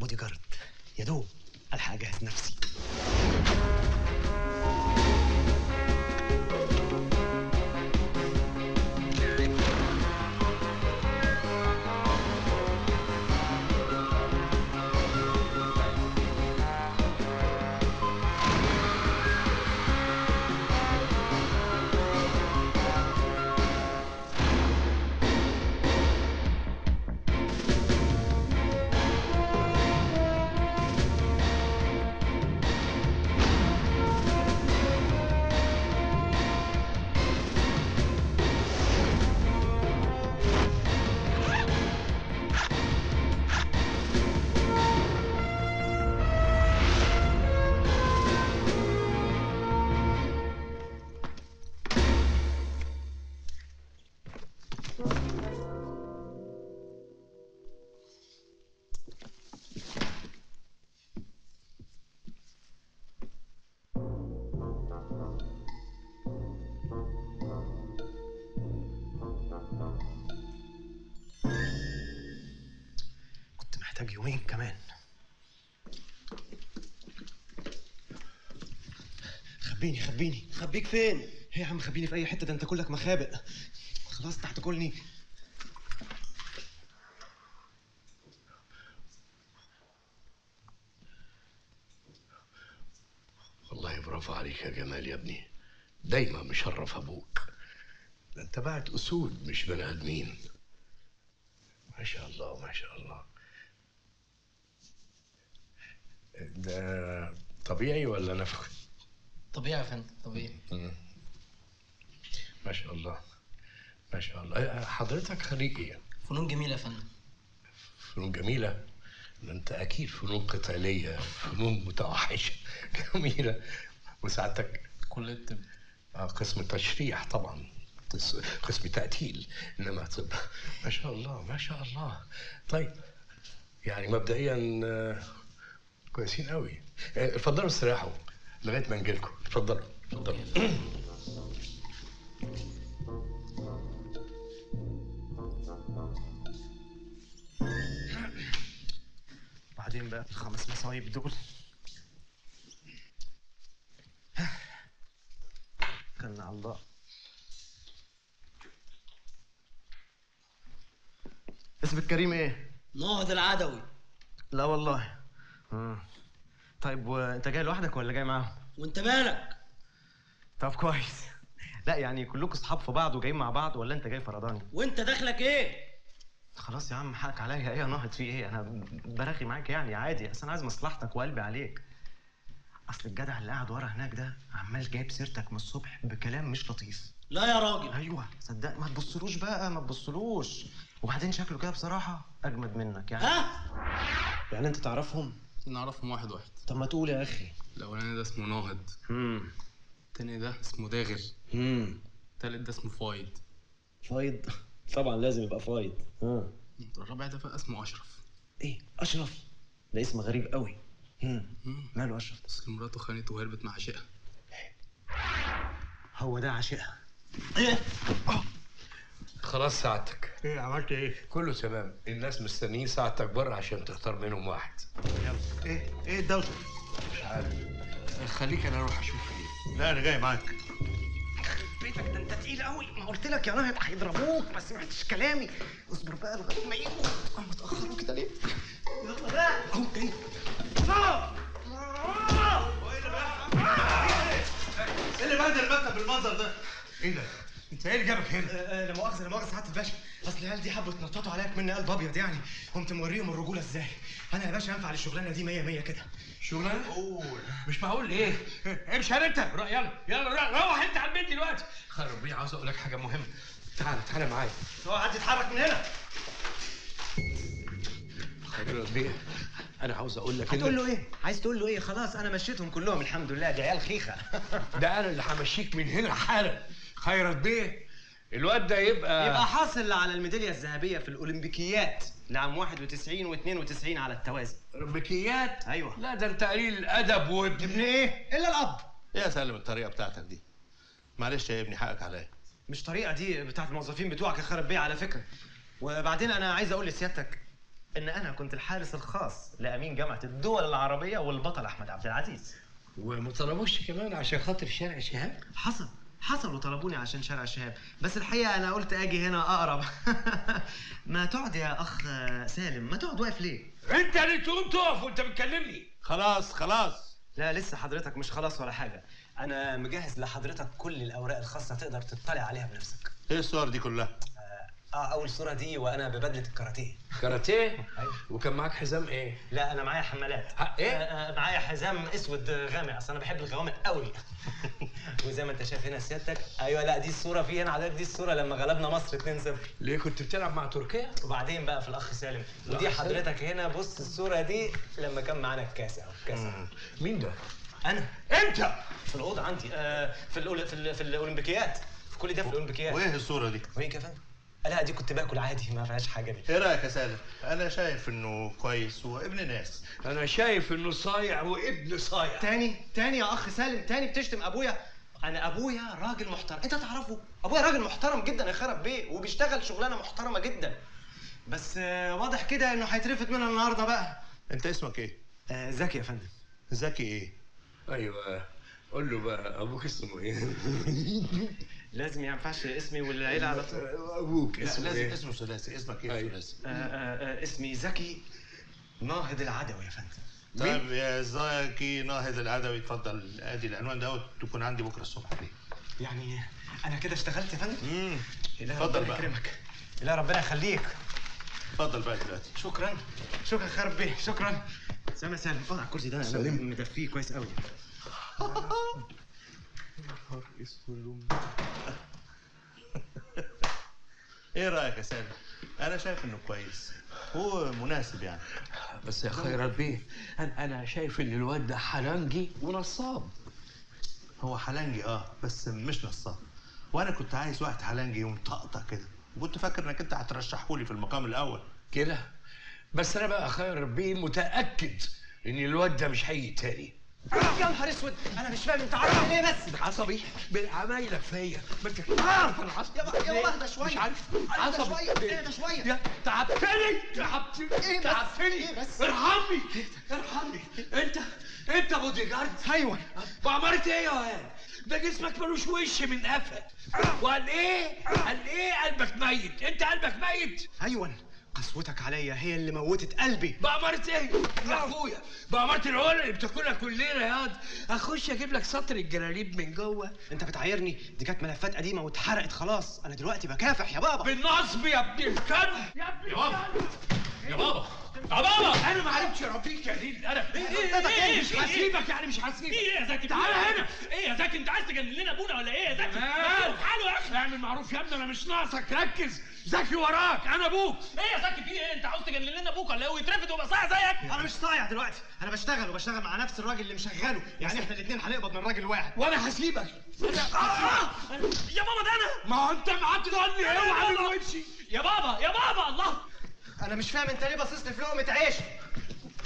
بودي جارد يا دوب ألحق أجهز نفسي. يومين كمان. خبيني خبيني. خبيك فين؟ ايه يا عم خبيني في اي حته، ده انت كلك مخابئ. خلاص انت هتاكلني. والله برافو عليك يا جمال يا ابني، دايما مشرف ابوك. ده انت بعت اسود مش بني ادمين. ما شاء الله ما شاء الله. ده طبيعي ولا نفخ؟ طبيعي يا فندم طبيعي. ما شاء الله ما شاء الله. حضرتك خريج ايه؟ فنون جميله يا فندم. فنون جميله؟ انت اكيد فنون قتاليه، فنون متوحشه جميله. وسعادتك؟ كليه الطب. اه قسم التشريح طبعا، قسم تقتيل، انما طب. ما شاء الله ما شاء الله. طيب يعني مبدئيا كويسين قوي. اتفضلوا استريحوا لغايه ما نجيلكم. اتفضلوا اتفضلوا. بعدين بقى الخمس مصايب دول كلنا على الله. اسم الكريم ايه؟ نهد العدوي. لا والله. امم طيب وانت جاي لوحدك ولا جاي معاهم؟ وانت مالك؟ طب كويس. لا يعني كلكم اصحاب في بعض وجايين مع بعض، ولا انت جاي فرداني؟ وانت دخلك ايه؟ خلاص يا عم حقك عليا. ايه يا ناهض في ايه؟ انا برغي معاك يعني عادي، اصل انا عايز مصلحتك وقلبي عليك. اصل الجدع اللي قاعد ورا هناك ده عمال جايب سيرتك من الصبح بكلام مش لطيف. لا يا راجل. ايوه صدق. ما تبصلوش بقى ما تبصلوش. وبعدين شكله كده بصراحه اجمد منك يعني. ها؟ يعني انت تعرفهم؟ نعرفهم واحد واحد. طب ما تقول يا اخي. الاولاني ده اسمه ناهض. امم التاني ده اسمه داغر. امم التالت ده اسمه فايد. فايد؟ طبعا لازم يبقى فايد. ها الرابع ده بقى اسمه اشرف. ايه اشرف؟ ده اسم غريب قوي. امم ماله اشرف؟ بس مراته خانته وهربت مع عشقها. هو ده عشقها؟ ايه؟ أوه. خلاص ساعتك. ايه عملت ايه؟ كله تمام، الناس مستنيين ساعتك بره عشان تختار منهم واحد. يلا. ايه ايه الدوشه؟ مش عارف. خليك انا اروح اشوف ايه. لا انا جاي معاك. بيتك ده انت تقيل قوي، ما قلت لك يا ناهض هيضربوك، ما سمعتش كلامي. اصبر بقى لغايه ما يجوا. هم اتاخروا كده ليه؟ يلا بقى. اهو جاي. ايه اللي بهدل المكتب بالمنظر ده؟ ايه ده؟ انت ايه اللي جابك هنا؟ أه أه لا مؤاخذه لا مؤاخذه سعاده الباشا، اصل العيال دي حبوا يتنططوا عليك مني قلب ابيض يعني، قمت موريهم الرجوله ازاي. انا يا باشا هنفع للشغلانه دي مية مية كده. شغلانه؟ قول مش معقول. ايه؟ امشي انت، روح يلا يلا روح انت على البيت دلوقتي. خرب بيه، عاوز اقول لك حاجه مهمه. تعالى تعالى معايا. اوعى تتحرك من هنا. خرب بيه، انا عاوز اقول لك. هتقول له ايه؟ عايز تقول له ايه؟ خلاص انا مشيتهم كلهم الحمد لله، دي عيال خيخه. ده انا اللي همشيك من هنا حالا. خيرت بيه، الواد ده يبقى يبقى حاصل على الميداليه الذهبيه في الاولمبيكيات لعام واحد وتسعين واثنين وتسعين على التوازي. اولمبيكيات؟ ايوه. لا ده انت قليل ادب وابن ايه؟ الا الاب. يا سالم الطريقه بتاعتك دي. معلش يا ابني حقك عليا. مش طريقه، دي بتاعت الموظفين بتوعك يا خرب بيه على فكره. وبعدين انا عايز اقول لسيادتك ان انا كنت الحارس الخاص لامين جامعه الدول العربيه والبطل احمد عبد العزيز. وما طلبوش كمان عشان خاطر شارع شهاب؟ حصل حصل وطلبوني عشان شارع شهاب، بس الحقيقه انا قلت اجي هنا اقرب. ما تقعد يا اخ سالم، ما تقعد واقف ليه؟ انت اللي تقوم تقف وانت بتكلمني. خلاص خلاص. لا لسه حضرتك مش خلاص ولا حاجه، انا مجهز لحضرتك كل الاوراق الخاصه تقدر تطلع عليها بنفسك. ايه الصور دي كلها؟ اه اول صوره دي وانا ببدله الكاراتيه. كاراتيه؟ ايوه. وكان معاك حزام ايه؟ لا انا معايا حمالات. ايه؟ آه معايا حزام اسود غامق، اصل انا بحب الغوامق قوي. وزي ما انت شايف هنا سيادتك. ايوه. لا دي الصوره في هنا حضرتك، دي الصوره لما غلبنا مصر اتنين صفر. ليه كنت بتلعب مع تركيا؟ وبعدين بقى في الاخ سالم. ودي حضرتك هنا بص الصوره دي لما كان معانا الكاس اهو الكاس. مين ده؟ انا. انت في الاوضه عندي آه في الأول... في, ال... في الاولمبيكيات، في كل ده في الاولمبيكيات. وايه الصوره دي؟ وايه كمان؟ لا دي كنت باكل عادي ما فيهاش حاجه دي. ايه رايك يا سالم؟ انا شايف انه كويس وابن ناس. انا شايف انه صايع وابن صايع. تاني تاني يا اخ سالم تاني بتشتم ابويا. انا ابويا راجل محترم، انت تعرفه؟ ابويا راجل محترم جدا يا خرب بيه، وبيشتغل شغلانه محترمه جدا. بس واضح كده انه هيترفد منها النهارده بقى. انت اسمك ايه؟ آه زكي يا فندم. زكي ايه؟ ايوه قول له بقى ابوك اسمه ايه؟ لازم ما ينفعش اسمي والعيله على طول. ابوك اسمه لازم إيه؟ اسمه ثلاثي. اسمك ايه ثلاثي؟ آه آه آه اسمي زكي ناهض العدوي يا فندم. طيب يا زكي ناهض العدوي اتفضل، ادي العنوان دوت تكون عندي بكره الصبح. يعني انا كده اشتغلت يا فندم؟ امم اتفضل بقى. يكرمك. لا ربنا يخليك. اتفضل بقى دلوقتي. شكرا شكرا خرب بيه شكرا. سلام يا سالم اقعد على الكرسي ده انا مدفيه كويس قوي. ايه رايك يا سالم؟ انا شايف انه كويس، هو مناسب يعني. بس يا خير بيه انا انا شايف ان الواد ده حلنجي ونصاب. هو حلنجي اه بس مش نصاب، وانا كنت عايز واحد حلنجي ومطقطق كده، وكنت فاكر انك انت هترشحهولي في المقام الاول كده. بس انا بقى خير بيه متاكد ان الواد ده مش هيجي تاني. يا نهار اسود انا مش فاهم انت عارف ليه بس عصبي بالعمايلك فيا. ما انت عارف انا عصبي. يلا اهدى شويه. مش عارف عصبي. اهدى شويه. تعبتني تعبتني تعبتني ارحمني ارحمني. انت انت بودي جارد؟ ايوه. بعمرت ايه يا واد؟ ده جسمك ملوش وش من قفا. وقال ايه؟ قال ايه قلبك ميت؟ انت قلبك ميت؟ ايوه. قسوتك عليا هي اللي موتت قلبي. بأمرت ايه؟ يا اخويا بأمرت العقول اللي بتاكلها كل ليله ياض. اخش اجيب لك سطر الجلاليب من جوه. انت بتعايرني؟ دي كانت ملفات قديمه واتحرقت خلاص، انا دلوقتي بكافح يا بابا. بالنصب يا ابن الكلب يا ابن الكلب يا بابا يا بابا. انا ما عرفتش اربيك يا دين القلب. ايه ايه ايه مش هسيبك يعني مش هسيبك. ايه يا زكي تعالى هنا. ايه يا زكي انت عايز تجنن لنا ابونا ولا ايه يا زكي؟ مالك حاله يا اخي. اعمل معروف يا ابني انا مش ناقصك. ركز زكي وراك انا ابوك. ايه يا زكي في ايه؟ انت عاوز تجنن لنا ابوك ولا ايه؟ ويترفد ويبقى صايع زيك. انا مش صايع دلوقتي، انا بشتغل وبشتغل مع نفس الراجل اللي مشغله، يعني احنا الاثنين هنقبض من راجل واحد. وانا هسيبك انا آه. يا بابا ده انا. ما هو انت قعدت تقول لي اوعى من وشي يا بابا يا بابا. الله انا مش فاهم انت ليه باصص لي في لقمه عيش.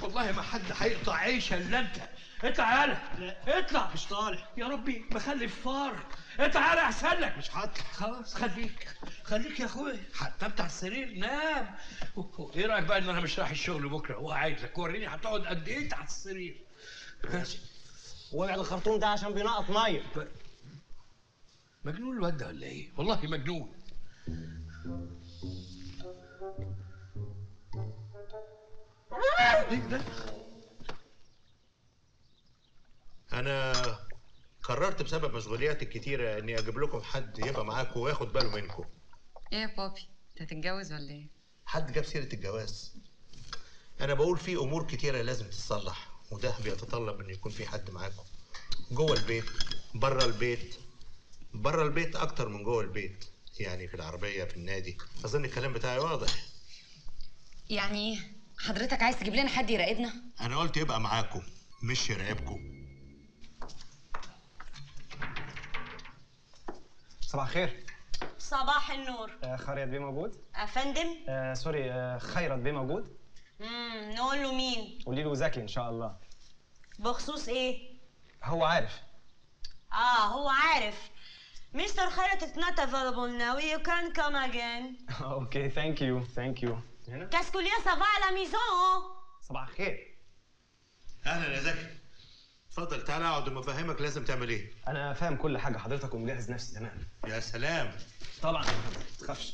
والله ما حد هيقطع عيشه الا انت. اطلع يالا. لا اطلع مش طالع. يا ربي بخلف فار. اطلع يالا احسن لك. مش هطلع. خلاص خليك خليك يا اخويا. هتنام على السرير نام. ايه رايك بقى ان انا مش رايح الشغل بكره وقاعد لك؟ وريني هتقعد قد ايه على السرير. ماشي. وابعد الخرطوم ده عشان بينقط ميه. مجنون الواد ده ولا ايه؟ والله مجنون. أنا قررت بسبب مشغولياتي الكتيرة إني أجيب لكم حد يبقى معاكم وياخد باله منكم. إيه يا بابي؟ أنت هتتجوز ولا إيه؟ حد جاب سيرة الجواز. أنا بقول في أمور كتيرة لازم تتصلح، وده بيتطلب إن يكون في حد معاكم. جوه البيت، بره البيت، بره البيت أكتر من جوه البيت، يعني في العربية، في النادي، أظن الكلام بتاعي واضح. يعني إيه؟ حضرتك عايز تجيب لنا حد يراقبنا؟ أنا قلت يبقى معاكم مش يراقبكم. صباح الخير. صباح النور. آه خيرت بيه موجود؟ افندم؟ آه سوري، آه خيرت بيه موجود؟ امم نقول له مين؟ قولي له زكي ان شاء الله. بخصوص ايه؟ هو عارف. اه هو عارف. مستر خيرت is not available now. You can come again. Okay, thank you, thank you. Qu'est-ce que ça va à la maison? صباح الخير. أهلا يا زكي. اتفضل تعالى اقعد ومفهمك لازم تعمل إيه. أنا فاهم كل حاجة حضرتك ومجهز نفسي تمام. يا سلام. طبعا ما تخافش.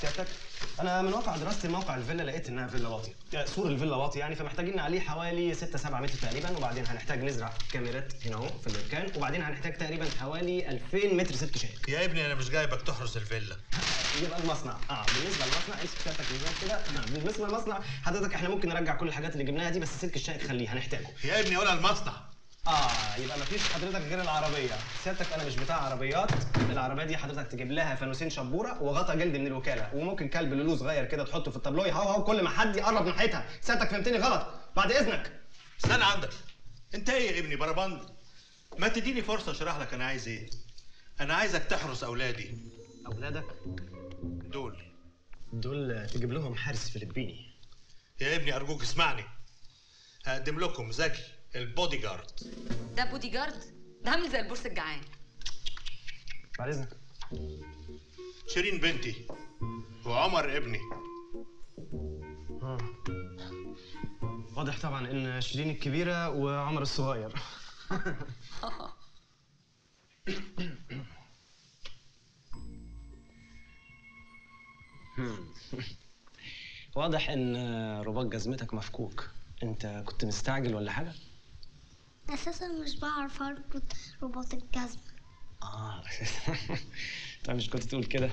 سيادتك أنا من واقع دراستي موقع الفيلا لقيت إنها فيلا واطية، سور الفيلا واطي يعني، فمحتاجين عليه حوالي ستة سبعة متر تقريبا، وبعدين هنحتاج نزرع كاميرات هنا أهو في المكان، وبعدين هنحتاج تقريبا حوالي ألفين متر سلك شائك. يا ابني أنا مش جايبك تحرس الفيلا. يبقى المصنع، أه بالنسبة للمصنع امسك سيادتك ميزان كده، نعم بالنسبة للمصنع حضرتك إحنا ممكن نرجع كل الحاجات اللي جبناها دي بس سلك الشائك خليه هنحتاجه. يا ابني قول على المصنع. اه يبقى مفيش حضرتك غير العربيه، سيادتك انا مش بتاع عربيات، العربيه دي حضرتك تجيب لها فانوسين شبوره وغطا جلد من الوكاله، وممكن كلب لولو صغير كده تحطه في الطابلوه هاو هاو كل ما حد يقرب ناحيتها. سيادتك فهمتني غلط بعد اذنك. استنى عندك انت ايه يا ابني بربند، ما تديني فرصه اشرح لك انا عايز ايه. انا عايزك تحرس اولادي. اولادك دول دول تجيب لهم حارس فلبيني. يا ابني ارجوك اسمعني، هقدم لكم زكي البودي جارد. ده بودي جارد؟ ده عامل زي البورس الجعان. بعد اذنك. شيرين بنتي وعمر ابني. اه واضح طبعا ان شيرين الكبيره وعمر الصغير. واضح ان رباط جزمتك مفكوك، انت كنت مستعجل ولا حاجه؟ اساسا مش بعرف اربط رباط الجزمه. اه اساسا انت مش كنت تقول كده.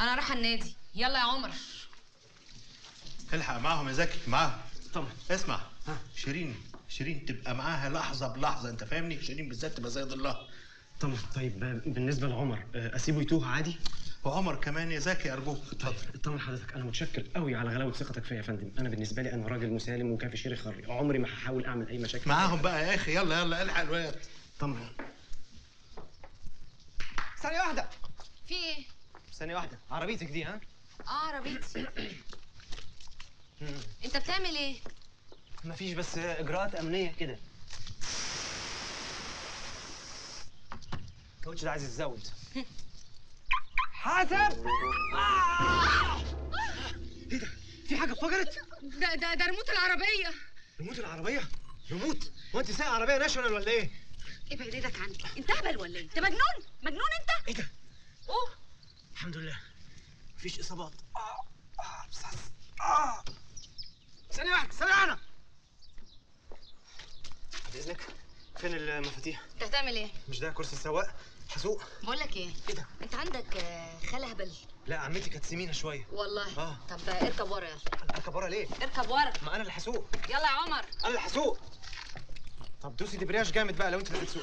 انا رايحه النادي، يلا يا عمر. الحق معاهم يا زكي معاهم. طبعا اسمع ها. شيرين شيرين تبقى معاها لحظه بلحظه، انت فاهمني؟ شيرين بالذات تبقى زي الله. طبعا طيب بالنسبه لعمر اسيبه يتوه عادي؟ وعمر كمان يا زكي ارجوك اتفضل. اطمن حضرتك انا متشكر قوي على غلاوه ثقتك فيا يا فندم، انا بالنسبه لي انا راجل مسالم وكافي شيري خري، عمري ما هحاول اعمل اي مشاكل معاهم بقى يا اخي. يلا يلا الحق الواد. طمن. ثانيه واحده. في ايه؟ ثانيه واحده، عربيتك دي ها؟ اه عربيتي. انت بتعمل ايه؟ مفيش بس اجراءات امنيه كده. الكاوتش ده عايز يتزود. حازم! آه! ايه ده؟ في حاجة اتفجرت؟ ده ده ده ريموت العربية. ريموت العربية؟ ريموت؟ هو أنت سايقة عربية ناشونال ولا إيه؟ ابعد إيدك عني، أنت أهبل ولا إيه؟ أنت مجنون؟ مجنون أنت؟ إيه ده؟ أوه الحمد لله مفيش إصابات. آه آه بصص. آه ثانية واحدة، ثانية واحدة. بعد إذنك فين المفاتيح؟ أنت هتعمل إيه؟ مش ده كرسي السواق؟ حسوق. بقول لك ايه؟ ايه ده؟ انت عندك خاله هبل؟ لا عمتي كانت سمينه شويه. والله؟ اه. طب اركب ورا يلا. اركب ورا ليه؟ اركب ورا. ما انا اللي هسوق. يلا يا عمر. انا اللي هسوق. طب دوسي دبرياج جامد بقى لو انت اللي هتسوق.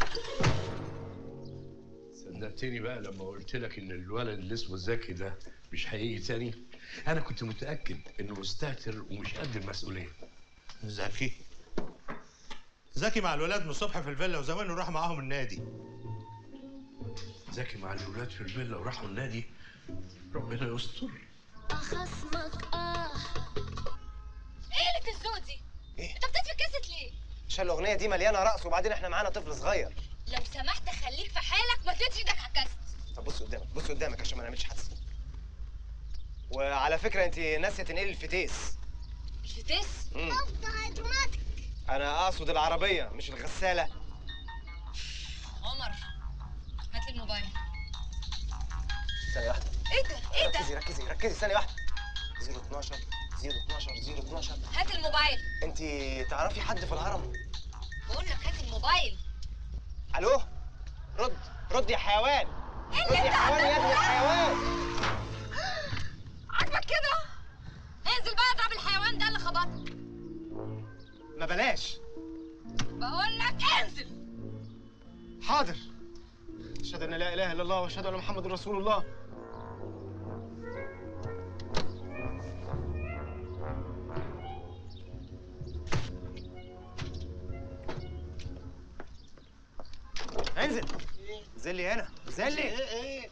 صدقتني بقى لما قلت لك ان الولد اللي اسمه زكي ده مش هيجي تاني؟ انا كنت متاكد انه مستهتر ومش قد المسؤوليه. زكي؟ زكي مع الولاد من الصبح في الفيلا وزمانه راح معاهم النادي. زكي مع الولاد في الفيلا وراحوا النادي، ربنا يستر. اخصمك اه. ايه لك الذوق دي؟ ايه؟ انت بتطفي الكاسيت ليه؟ عشان الاغنيه دي مليانه رقص وبعدين احنا معانا طفل صغير. لو سمحت خليك في حالك ما تديش ايدك على الكاسيت. طب بص قدامك، بص قدامك عشان ما نعملش حادثه. وعلى فكره انت ناسيه تنقلي الفتيس. الفتيس؟ افضل هيدروماتيك. انا اقصد العربيه مش الغساله. عمر هات لي الموبايل. ثانية واحدة. ايه ده؟ ايه ده؟ ركزي ركزي ركزي ثانية واحدة. صفر اتناشر صفر اتناشر صفر اتناشر. هات الموبايل. أنت تعرفي حد في الهرم؟ بقول لك هات الموبايل. ألو؟ رد رد يا حيوان. ايه اللي أنت يا حيوان يا ابن الحيوان؟ عاجبك كده؟ انزل بقى اضرب الحيوان ده اللي خبطك. ما بلاش. بقول لك انزل. حاضر. أشهد أن لا إله إلا الله وأشهد أن محمد رسول الله. انزل. ايه؟ انزل لي هنا، انزل لي. ايه ايه؟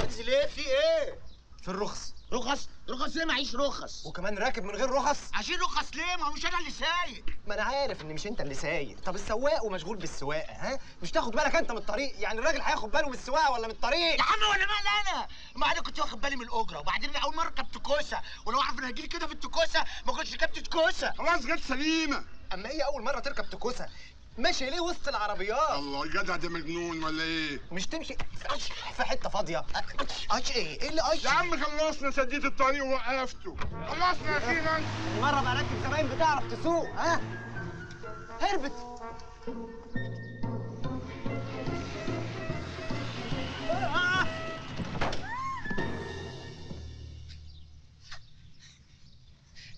انزل ايه؟ في ايه؟ في الرخص. رخص؟ رخص ليه؟ معيش رخص. وكمان راكب من غير رخص؟ عشان رخص ليه؟ ما هو مش انا اللي سايق. ما انا عارف ان مش انت اللي سايق، طب السواق ومشغول بالسواقه، ها؟ مش تاخد بالك انت من الطريق؟ يعني الراجل هياخد باله من السواقه ولا من الطريق؟ يا عم ولا مالي انا؟ ما انا كنت واخد بالي من الاجره، وبعدين اول مره ركبت كوسه، ولو اعرف ان هيجي لي كده في التكوسه ما كنتش ركبت تكوسه. خلاص جت سليمه. اما ايه اول مره تركب تكوسه؟ ماشي ليه وسط العربيات؟ الله الجدع ده مجنون ولا ايه؟ مش تمشي في حته فاضيه. قش ايه؟ ايه اللي قش؟ يا عم خلصنا، سديت الطريق ووقفته. خلصنا يا فينا انت. المره بقى راكب زباين بتعرف تسوق، ها؟ هربت.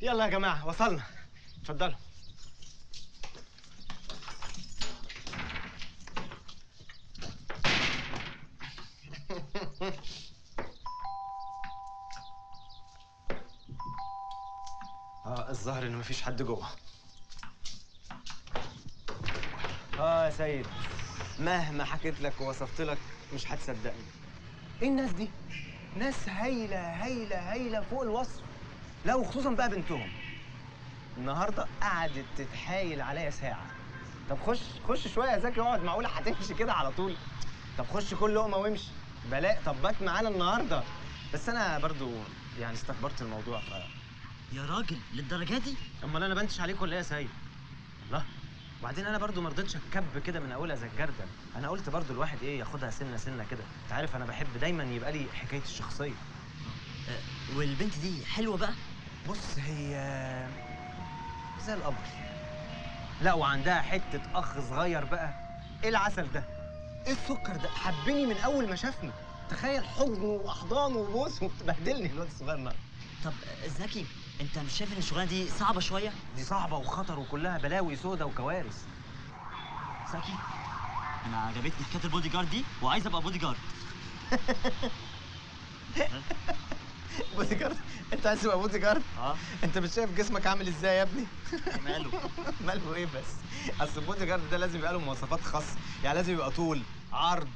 يلا يا جماعه وصلنا، اتفضلوا. اه الظاهر ان مفيش حد جوه. اه يا سيد، مهما حكيت لك ووصفت لك مش هتصدقني. ايه الناس دي؟ ناس هايله هايله هايله فوق الوصف. لا وخصوصا بقى بنتهم. النهارده قعدت تتحايل عليا ساعه. طب خش خش شويه يا زكي، اقعد. معقوله هتمشي كده على طول؟ طب خش كل لقمه وامشي. بلاء طب بات معانا النهارده. بس انا برضو يعني استكبرت الموضوع. ف يا راجل للدرجه دي؟ امال انا بنتش عليك ولا ايه يا سيد؟ الله. وبعدين انا برضو ما رضيتش اتكب كده من اولها زي الجردل. انا قلت برضو الواحد ايه ياخدها سنه سنه كده، انت عارف انا بحب دايما يبقى لي حكايه الشخصيه. أه والبنت دي حلوه بقى؟ بص هي زي القمر. لا وعندها حته اخ صغير بقى. ايه العسل ده؟ ايه السكر ده؟ حبني من اول ما شافني، تخيل حضنه واحضانه وبوسه. بهدلني الواد الصغير ده. طب زكي انت مش شايف ان الشغلانه دي صعبه شويه؟ دي صعبه وخطر وكلها بلاوي سودا وكوارث. زكي انا عجبتني حكايه البودي جارد دي وعايز ابقى بودي جارد. بودي جارد؟ انت عايز تبقى بودي جارد؟ اه انت مش شايف جسمك عامل ازاي يا ابني؟ ماله؟ ماله ايه بس؟ اصل البودي جارد ده لازم يبقى له مواصفات خاصه، يعني لازم يبقى طول، عرض،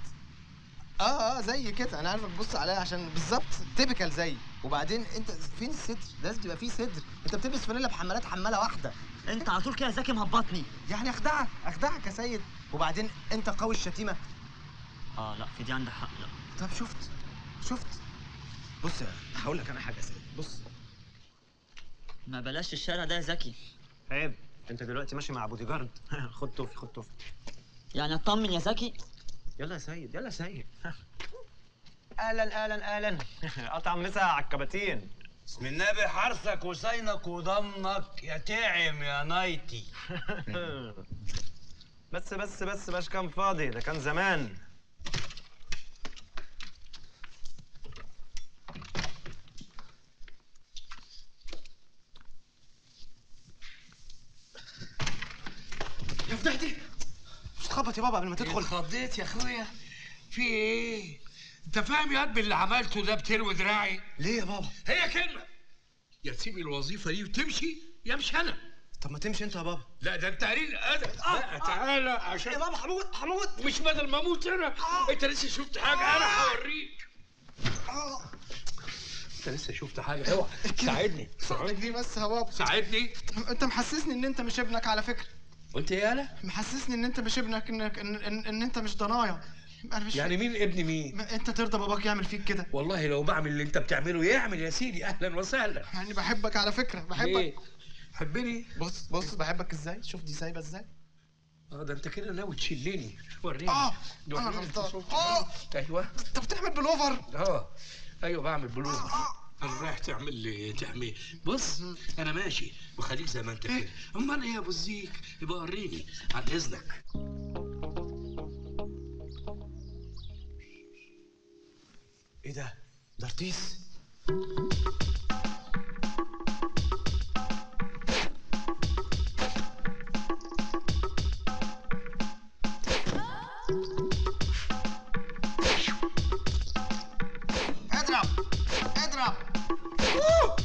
اه اه زي كده. انا عارفك بص عليا عشان بالظبط تيبيكال زي. وبعدين انت فين الستر؟ لازم يبقى فيه ستر. انت بتلبس فانيلا بحمالات حماله واحده. انت على طول كده يا زكي مهبطني. يعني اخدعك اخدعك يا سيد. وبعدين انت قوي الشتيمه. اه لا في دي عندك حق. لا طب شفت شفت بص هقول لك انا حاجه يا سيد. بص ما بلاش الشارع ده يا زكي. عيب انت دلوقتي ماشي مع بودي جارد. خد توفي خد توفي. يعني اطمن يا زكي؟ يلا يا سيد يلا يا سيد. اهلا اهلا اهلا. قطع مسا على الكباتين. بسم الله بحرثك وسينك وضمنك يا تعم يا نايتي. بس بس بس باش كان فاضي، ده كان زمان. يا فضحتي مش تخبط يا بابا قبل ما تدخل. اتخضيت يا اخويا في ايه؟ انت فاهم يا قلبي اللي عملته ده بتروي دراعي؟ ليه يا بابا؟ هي كلمه يا تسيب الوظيفه دي وتمشي يا امشي انا. طب ما تمشي انت يا بابا. لا ده انت قليل ادب. اه تعالى عشان يا بابا هموت هموت. مش بدل ما اموت انا. آه. انت لسه شفت حاجه؟ آه. انا هوريك. اه انت لسه شفت حاجه؟ اوعى. ساعدني ساعدني بس يا بابا ساعدني. انت محسسني ان انت مش ابنك على فكره. قلت ايه انا؟ محسسني ان انت مش ابنك، انك ان, إن, إن انت مش ضنايا. أنا مش يعني مين ابن مين؟ انت ترضى باباك يعمل فيك كده؟ والله لو بعمل اللي انت بتعمله يعمل يا سيدي. اهلا وسهلا. يعني بحبك على فكره بحبك. ليه؟ حبني. بص بص بحبك ازاي؟ شوف دي سايبه ازاي؟ اه ده انت كده ناوي تشلني. وريني. اه انا غلطان. اه ايوه انت بتعمل بلوفر. اه ايوه بعمل بلوفر. انا رايح تعمل لي تعميل. بص انا ماشي وخليك زي ما انت كده. امال ايه يا ابو الزيك؟ يبقى وريني عن اذنك. ايه ده؟ ده ارتيس؟ اضرب اضرب. أوه.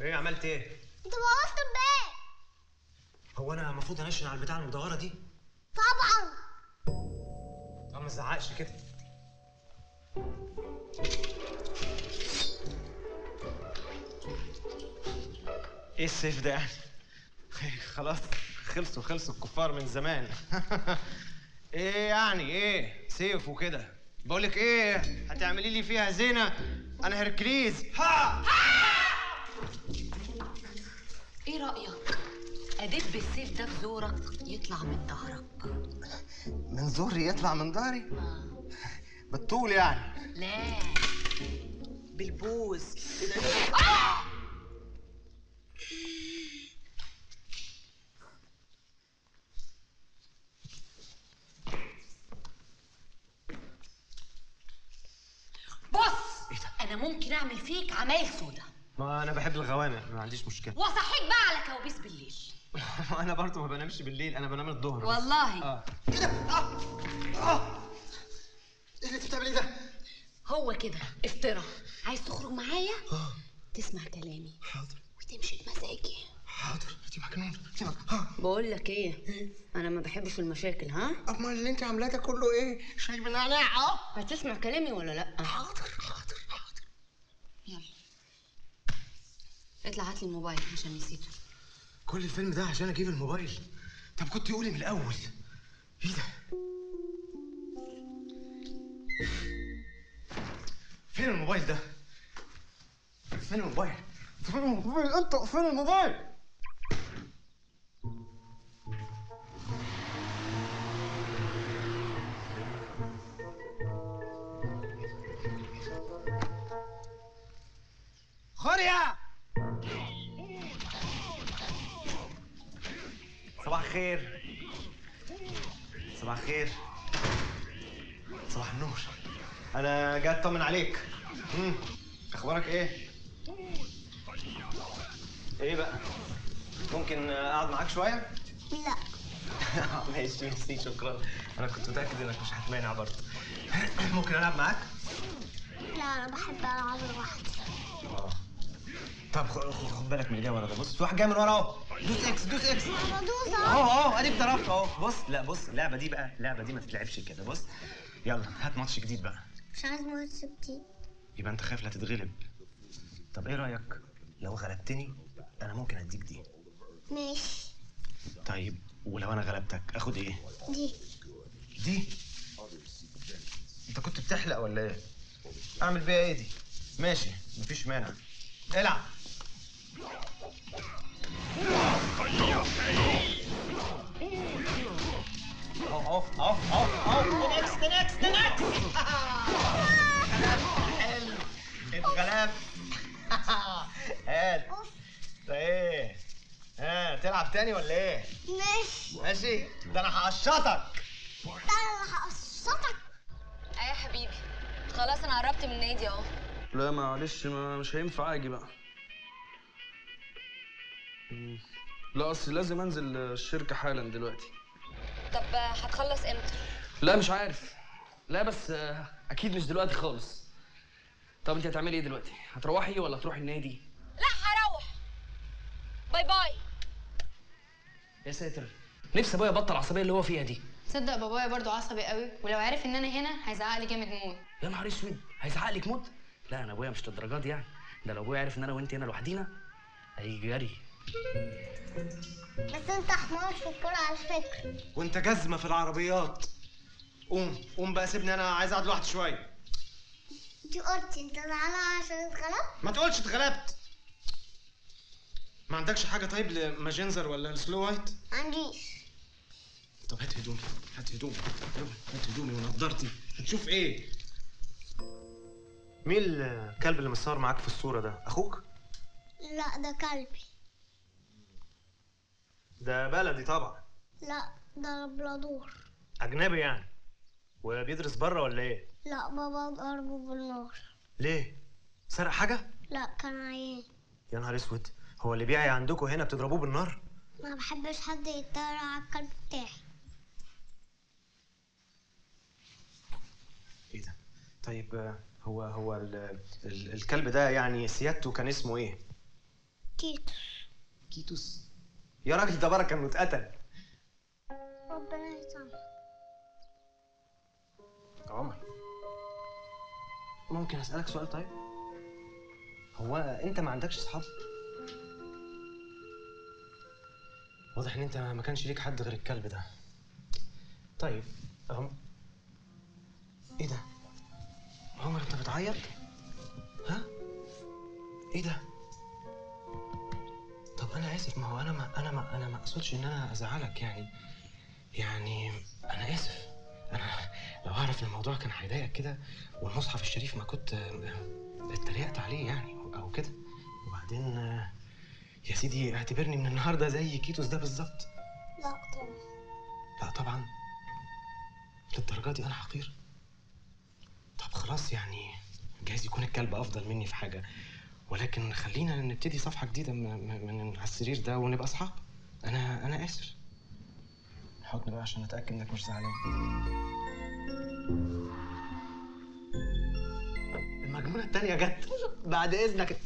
ايه عملت ايه؟ انت بوظت البيت. هو انا المفروض انشن على البتاع المدوره دي؟ طبعا. طب ما تزعقش كده. ايه السيف ده يعني؟ خلاص خلصوا خلصوا الكفار من زمان. ايه يعني ايه؟ سيف وكده. بقول لك ايه؟ هتعملي لي فيها زينه؟ انا هركليز. ها! ايه رايك؟ ادب بالسيف ده في زورك يطلع من ظهرك. من زوري يطلع من ظهري؟ بالطول يعني؟ لا بالبوز. أنا ممكن أعمل فيك عمايل سودا. ما أنا بحب الغوانة، ما عنديش مشكلة. وأصحيك بقى على كوابيس بالليل. أنا برضه ما بنامش بالليل، أنا بنام الظهر. والله. آه. إيه ده؟ آه. آه. إيه اللي أنت بتعمليه ده؟ هو كده افترا. عايز تخرج معايا؟ آه. تسمع كلامي. حاضر. وتمشي بمزاجي. حاضر. أنت مجنونة، أنت مجنونة. بقول لك إيه؟ إيه؟ أنا ما بحبش المشاكل، ها؟ أمال اللي أنت عاملاه ده كله إيه؟ شاي بنعناع أهو. هتسمع كلامي ولا لأ؟ حاضر حاضر. يلا اطلع هات لي الموبايل عشان نسيته. كل الفيلم ده عشان اجيب الموبايل؟ طب كنت قولي من الاول. ايه ده؟ فين الموبايل ده؟ فين الموبايل؟ فين الموبايل انت؟ فين الموبايل؟ صباح الخير. صباح الخير. صباح النور. انا جاي اطمن عليك. امم اخبارك ايه؟ ايه بقى؟ ممكن اقعد معاك شويه؟ لا. ماشي ميرسي شكرا. انا كنت متاكد انك مش هتمانع برضه. ممكن العب معاك؟ لا انا بحب العب لوحدي. طب خد بالك من ايديا ورا ده. بص في واحد جاي من ورا اهو. دوس اكس دوس اكس. انا بدوس اهو اهو اديك ضربت اهو. بص لا بص اللعبه دي بقى اللعبه دي ما تتلعبش كده. بص يلا هات ماتش جديد بقى. مش عايز ماتش جديد. يبقى انت خايف لا تتغلب. طب ايه رايك لو غلبتني انا ممكن اديك دي؟ ماشي. طيب ولو انا غلبتك اخد ايه؟ دي دي. انت كنت بتحلق ولا ايه؟ اعمل بيها ايه دي؟ ماشي مفيش مانع. العب. اهو اهو اهو اهو نكس نكس نكس. حلو اتغلبت. هات ده ايه؟ ها تلعب تاني ولا ايه؟ ماشي ماشي. ده انا هقشطك. ده انا هقشطك. اه يا حبيبي خلاص انا قربت من النادي اهو. لا معلش ما مش هينفع اجي بقى. لا اصل لازم انزل الشركه حالا دلوقتي. طب هتخلص امتى؟ لا مش عارف. لا بس اكيد مش دلوقتي خالص. طب انت هتعملي ايه دلوقتي؟ هتروحي ولا هتروحي النادي؟ لا هروح. باي باي. يا ساتر نفسي ابويا يبطل العصبيه اللي هو فيها دي. تصدق بابايا برضو عصبي قوي ولو عارف ان انا هنا هيزعق لي جامد موت. يا نهار اسود هيزعق لك موت؟ لا انا ابويا مش للدرجه دي يعني. ده لو ابويا عارف ان انا وانت هنا لوحدينا هيجي جري. بس انت حمار في الكوره على فكره. وانت جزمه في العربيات. قوم قوم بقى سيبني انا عايز اقعد لوحدي شويه. انت قلت انت زعلان عشان اتغلبت؟ ما تقولش اتغلبت. ما عندكش حاجه طيب لماجنزر ولا لسلو وايت؟ ما عنديش. طب هات هدومي هات هدومي هات هدومي ونضارتي هنشوف ايه. مين الكلب اللي متصور معاك في الصورة ده؟ أخوك؟ لا ده كلبي. ده بلدي طبعا. لا ده لابرادور. أجنبي يعني؟ وبيدرس بره ولا إيه؟ لا بابا ضربه بالنار. ليه؟ سرق حاجة؟ لا كان عيان. يا نهار أسود، هو اللي بيعي عندكم هنا بتضربوه بالنار؟ ما بحبش حد يتدرب على الكلب بتاعي. إيه ده؟ طيب هو هو ال ال الكلب ده يعني سيادته كان اسمه ايه؟ كيتوس. كيتوس يا راجل ده بركه انه اتقتل. ربنا يسامحه. عمر ممكن اسالك سؤال؟ طيب هو انت ما عندكش اصحاب؟ واضح ان انت ما كانش ليك حد غير الكلب ده. طيب عمر، ايه ده؟ عمر انت بتعيط؟ ها؟ ايه ده؟ طب انا اسف، ما هو انا ما انا ما انا ما اقصدش ان انا ازعلك يعني، يعني انا اسف. انا لو اعرف الموضوع كان هيضايقك كده، والمصحف الشريف ما كنت اتريقت عليه يعني او كده. وبعدين يا سيدي اعتبرني من النهارده زي كيتوس ده بالظبط. لا طبعا. لا طبعا، للدرجه دي انا حقير؟ طب خلاص، يعني جايز يكون الكلب افضل مني في حاجه، ولكن خلينا نبتدي صفحه جديده من على السرير ده ونبقى اصحاب. انا انا اسف. حضني بقى عشان اتاكد انك مش زعلان. المجموعه الثانيه جت بعد اذنك.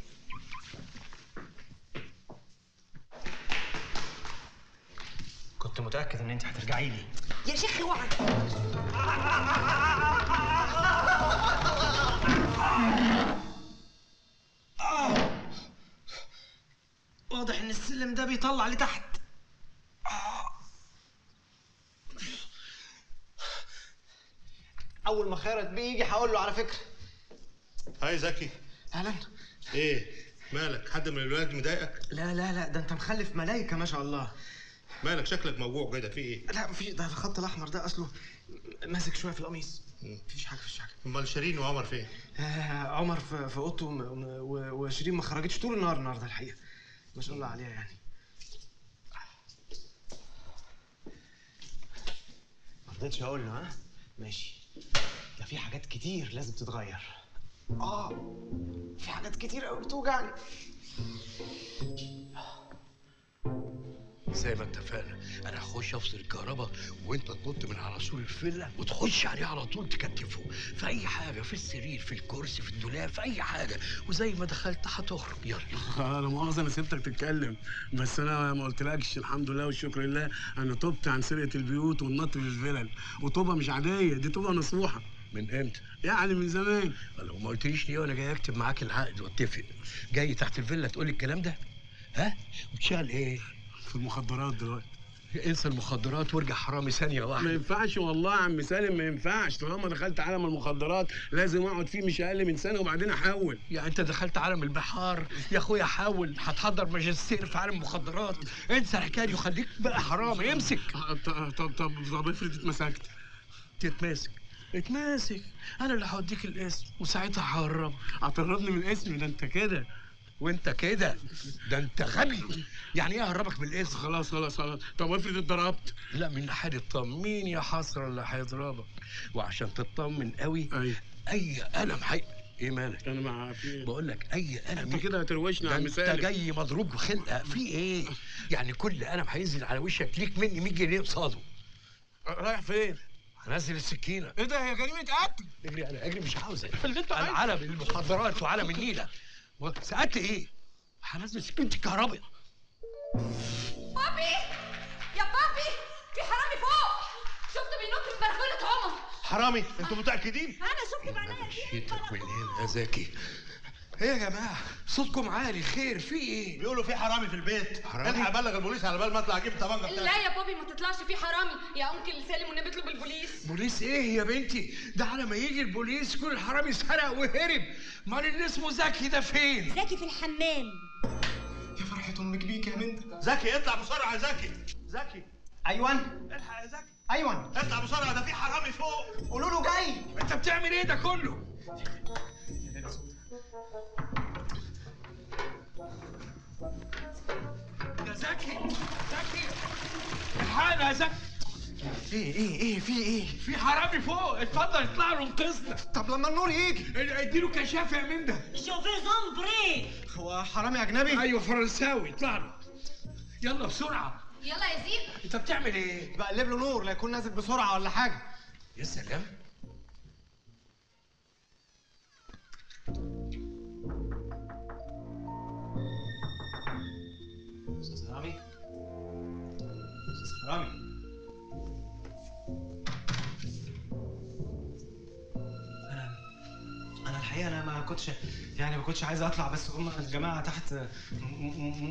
كنت متاكد ان انت هترجعي لي يا شيخ. اوعى. واضح ان السلم ده بيطلع لتحت. اول ما خيرت بيه يجي هقول له على فكره. هاي زكي. اهلا. ايه مالك؟ حد من الولاد مضايقك؟ لا لا لا، ده انت مخلف ملايكه ما شاء الله. مالك شكلك موجوع كده، في ايه؟ لا مفيش، ده الخط الاحمر ده اصله ماسك شويه في القميص. مفيش حاجه مفيش حاجه. امال شيرين وعمر فين؟ آه عمر في في اوضته، وشيرين ما خرجتش طول النهار النهارده الحقيقه. ما شاء الله عليها يعني. ما رضيتش اقول له. ها ماشي، ده في حاجات كتير لازم تتغير. اه في حاجات كتير قوي بتوجعني زي ما اتفقنا. انا هخش افصل الكهرباء وانت تنط من على سور الفيلا وتخش عليه على طول تكتفه في اي حاجه، في السرير، في الكرسي، في الدولاب، في اي حاجه، وزي ما دخلت هتخرج. يلا. لا مؤاخذه، انا سبتك تتكلم، بس انا ما قلتلكش الحمد لله والشكر لله انا تبت عن سرقه البيوت والنط في الفيلا. وطوبه مش عاديه، دي طوبه نصوحه. من امتى؟ يعني من زمان. لو ما قلتليش ليه وانا جاي اكتب معاك العقد واتفق، جاي تحت الفيلا تقول لي الكلام ده؟ ها؟ وتشتغل ايه؟ في المخدرات دلوقتي. انسى المخدرات وارجع حرامي ثانيه واحده. ما ينفعش والله يا عم سالم، ما ينفعش. طالما دخلت عالم المخدرات لازم اقعد فيه مش اقل من سنه وبعدين احول. يعني انت دخلت عالم البحار يا اخويا، حاول هتحضر ماجستير في عالم المخدرات. انسى الحكايه دي وخليك بقى حرامي. امسك. طب طب طب افرض اتمسكت؟ تتمسك؟ اتمسك، انا اللي هوديك الاسم وساعتها ههربك. هتهربني من اسمي؟ ده انت كده وانت كده، ده انت غبي. يعني ايه اهربك من الاسم؟ خلاص خلاص خلاص. طب وافرض اتضربت؟ لا من ناحيه اطمين يا حسره اللي هيضربك. وعشان تطمن قوي أي. اي الم حي. ايه مالك؟ انا مع في بقول لك اي الم. انت كده هتروشني يا عم سالم، انت جاي مضروب بخلقه. في ايه؟ يعني كل الم هينزل على وشك ليك مني مية جنيه قصاده. رايح فين؟ هنزل السكينه. ايه ده؟ هي جريمه قتل. اجري. انا اجري مش عاوزك. انا علم المخدرات وعلم النيله. سألت ايه؟ هنزل سكينتي الكهرباء. بابي يا بابي، في حرامي فوق، شفته بينط من بلكونه عمر. حرامي؟ انتوا متأكدين؟ انا شفت بعينيا. مشيتك من هنا يا زكي. ايه يا جماعه؟ صوتكم عالي، خير في ايه؟ بيقولوا في حرامي في البيت. حرامي؟ الحق ابلغ البوليس على بال ما اطلع اجيب طبنجه بتاعتي. لا يا بابي ما تطلعش، في حرامي يا انكل سالم والنبي. اطلب البوليس. بوليس ايه يا بنتي؟ ده على ما يجي البوليس كل حرامي اتسرق وهرب. امال اللي اسمه زكي ده فين؟ زكي في الحمام. يا فرحه امك بيك يا منده. زكي اطلع بسرعه يا زكي. زكي. ايوه الحق يا زكي. ايوه اطلع بسرعه، ده في حرامي فوق. قولوا له جاي. انت بتعمل ايه ده كله؟ يا زكي زكي الحقنا يا زكي. ايه ايه ايه في ايه؟ في حرامي فوق، اتفضل اطلع له انقذنا. طب لما النور يجي اديله كشافه يا منده. شوفيه زنبري. هو حرامي اجنبي؟ ايوه فرنساوي. اطلع له يلا بسرعه. يلا يا زيكو. انت بتعمل ايه؟ بقلب له نور لا يكون نازل بسرعه ولا حاجه. يا سلام. احترامي. انا انا الحقيقه انا ما كنتش يعني ما كنتش عايز اطلع، بس هم الجماعه تحت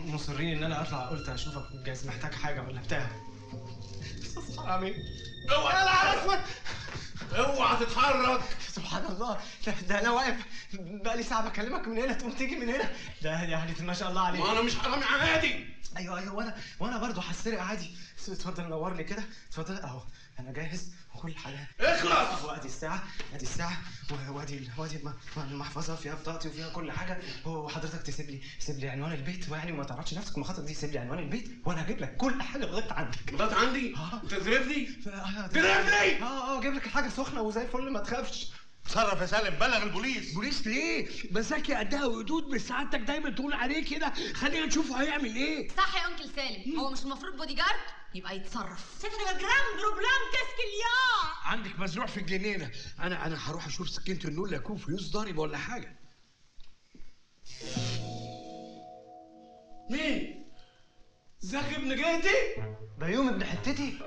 مصرين ان انا اطلع، قلت اشوفك جايز محتاج حاجه ولا بتاع. استاذ حرامي اوعى يا العسل، اوعى تتحرك. سبحان الله، ده انا واقف بقالي ساعه بكلمك من هنا تقوم تيجي من هنا، ده يعني ما شاء الله عليك. وانا مش حرامي عادي. ايوه ايوه وانا وانا برضه هسرق عادي. اتفضل نور لي كده، اتفضل اهو انا جاهز وكل حاجه. اخلص. وادي الساعه، ادي الساعه وادي وادي المحفظه فيها بطاقتي وفيها كل حاجه، وحضرتك تسيب لي تسيب لي عنوان البيت ويعني وما تعرفش نفسك ومخاطر دي، تسيب لي عنوان البيت وانا هجيب لك كل حاجه لغايه عندك. لغايه عندي؟ اه تزرفني؟ تزرفني؟ اه اه اجيب لك حاجه سخنه وزي الفل ما تخافش. اتصرف يا سالم، بلغ البوليس. بوليس ليه؟ مزاكي قدها وقدود، بس سعادتك دايما تقول عليه كده، خلينا نشوف هيعمل ايه. صح يا انكل سالم، هو مش المفروض بودي جارد؟ يبقى يتصرف. صفر جرام بروبلام كاسكليار. عندك مزروع في الجنينه، انا انا هروح اشوف سكينه النول يكون فلوس ضارب ولا حاجه. مين؟ زكي ابن جهتي؟ بيوم ابن حتتي؟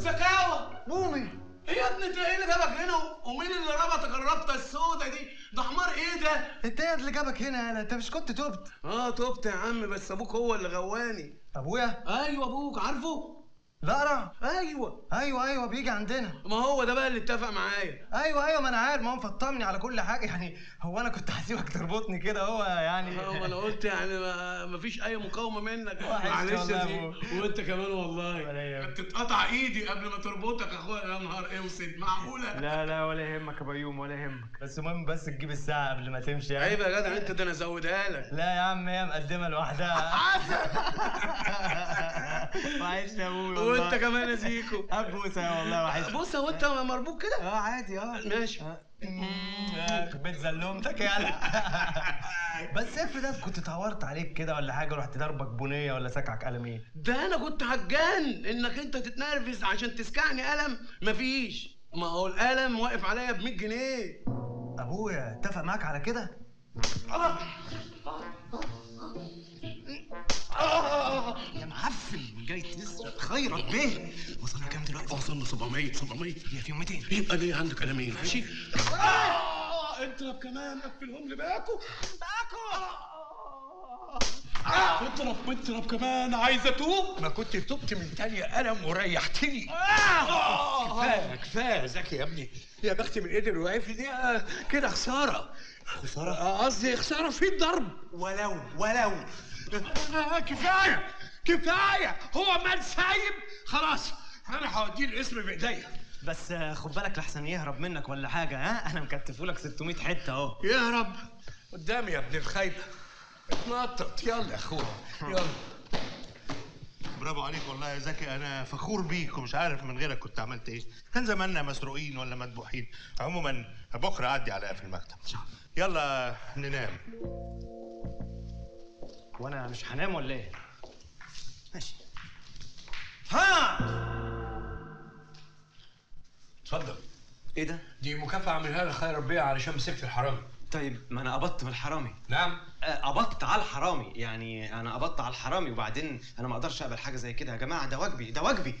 زكاوه بومي. ايه يا ابني انت ايه اللي جابك هنا؟ ومين اللي ربطك الربطه السوداء دي؟ ده حمار ايه ده؟ انت ايه اللي جابك هنا يالا؟ انت مش كنت تبت؟ اه تبت يا عم، بس ابوك هو اللي غواني. ابويا؟ ايوه ابوك، عارفه؟ الاقرع؟ ايوه ايوه ايوه بيجي عندنا. ما هو ده بقى اللي اتفق معايا. ايوه ايوه ما انا عارف، ما هو مفطمني على كل حاجه، يعني هو انا كنت هسيبك تربطني كده هو يعني. اه انا قلت يعني ما فيش اي مقاومه منك. معلش يا سيدي وانت كمان والله كنت تقطع ايدي قبل ما تربطك يا اخويا. يا نهار اوسد، معقوله؟ لا لا ولا يهمك يا بيوم ولا يهمك، بس المهم بس تجيب الساعه قبل ما تمشي يعني. عيب يا جدع انت، ده انا ازودها لك. لا يا عم هي مقدمه لوحدها. حسن وعيش يا ابويا وانت كمان يا زيكو. بوسه والله وحشني. بوسه وانت مربوط كده؟ اه عادي. اه ماشي. بيت زلمتك يالا. بس ايه ده كنت اتعورت عليك كده ولا حاجه رحت ضربك بنيه ولا سكعك قلم ايه؟ ده انا كنت هتجن انك انت تتنرفز عشان تسكعني قلم. مفيش، ما هو القلم واقف عليا ب مية جنيه. ابويا اتفق معاك على كده؟ اه آه يا معفن جاي تسرق خيرك به. وصلنا كام دلوقتي؟ وصلنا سبعمية. سبعمية هي فيهم ميتين، يبقى ليه عندك قلمين. ماشي آه اضرب كمان، قفلهم لي باكو باكو. آه اضرب اضرب كمان، عايز اتوب. ما كنت تبت من تاني قلم وريحتني. كفايه كفايه زكي يا ابني، يا بختي من قدر وقف لي دي كده. خساره خساره قصدي خساره في الضرب. ولو ولو كفايه كفايه، هو مال سايب خلاص، انا هوديه الاسم بايديا. بس خد بالك لحسن يهرب منك ولا حاجه. ها انا مكتفولك ستمية حته اهو. يهرب قدامي يا ابن الخايبه، اتنطط. يلا يا اخويا يلا. برافو عليك والله يا زكي، انا فخور بيك ومش عارف من غيرك كنت عملت ايه، كان زماننا مسروقين ولا مدبوحين. عموما بكره اعدي عليها في المكتب ان شاء الله. يلا ننام. وانا مش هنام ولا ايه؟ ماشي. ها اتفضل. ايه ده؟ دي مكافأة عملها لي خير ربيع علشان مسكت الحرامي. طيب ما انا قبضت بالحرامي. نعم؟ قبضت على الحرامي، يعني انا قبضت على الحرامي، وبعدين انا ما اقدرش اقبل حاجة زي كده يا جماعة، ده واجبي ده واجبي.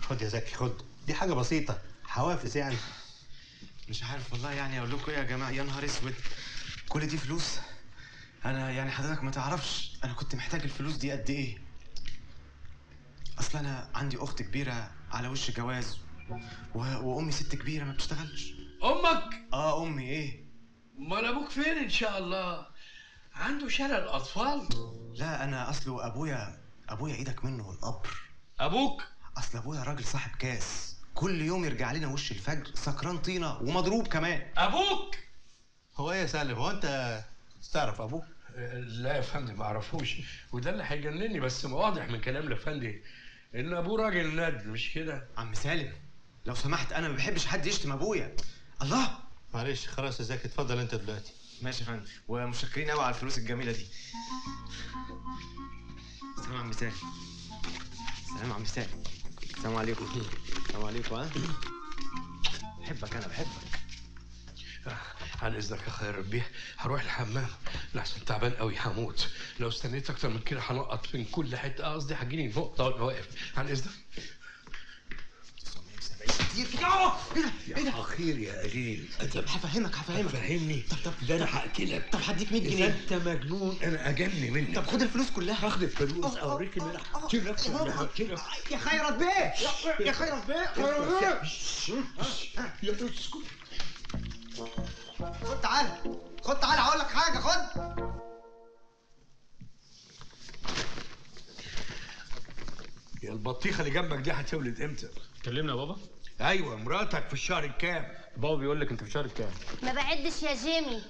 خد يا زكي خد، دي حاجة بسيطة، حوافز يعني. مش عارف والله يعني اقول لكم ايه يا جماعة. يا نهار اسود، كل دي فلوس؟ أنا يعني حضرتك ما تعرفش أنا كنت محتاج الفلوس دي قد إيه؟ أصل أنا عندي أخت كبيرة على وش جواز، و... وأمي ست كبيرة ما بتشتغلش. أمك؟ آه أمي. إيه؟ أمال أبوك فين إن شاء الله؟ عنده شلل أطفال؟ لا أنا أصله أبويا، أبويا إيدك منه والقبر. أبوك؟ أصل أبويا راجل صاحب كاس، كل يوم يرجع لنا وش الفجر سكران طينة ومضروب كمان. أبوك؟ هو إيه يا سالم؟ هو أنت تعرف ابوه؟ لا يا فندم ما اعرفوش، وده اللي هيجنني، بس واضح من كلام الافندي ان ابوه راجل ندل مش كده؟ عم سالم لو سمحت، انا ما بحبش حد يشتم ابويا. الله معلش خلاص يا زكي اتفضل انت دلوقتي. ماشي يا فندم، ومتشكرين قوي على الفلوس الجميله دي. سلام عم سالم. سلام عم سالم. السلام عليكم. السلام عليكم. ها بحبك انا بحبك. عن اذنك يا خير ربي هروح الحمام لحسن تعبان قوي هموت، لو استنيت اكتر من كده هنقط من كل حته، قصدي هتجيلي فوق وانا واقف. عن اذنك. ايه ده؟ خير يا قليل ادب. هفهمك هفهمك فهمني. طب طب ده انا هاكلك. طب هديك مية جنيه. انت مجنون. انا اجنني منك. طب خد الفلوس كلها. هاخد الفلوس اوريك ان انا هقتلك. يا خيرت بيه يا خيرت بيه خيرت بيه. يا اسكت. خد تعالى خد تعالى هقول لك حاجه. خد يا البطيخه اللي جنبك دي هتولد امتى؟ كلمنا يا بابا. ايوه مراتك في الشهر الكام؟ بابا بيقول لك انت في الشهر الكام؟ ما بعدش يا جيمي.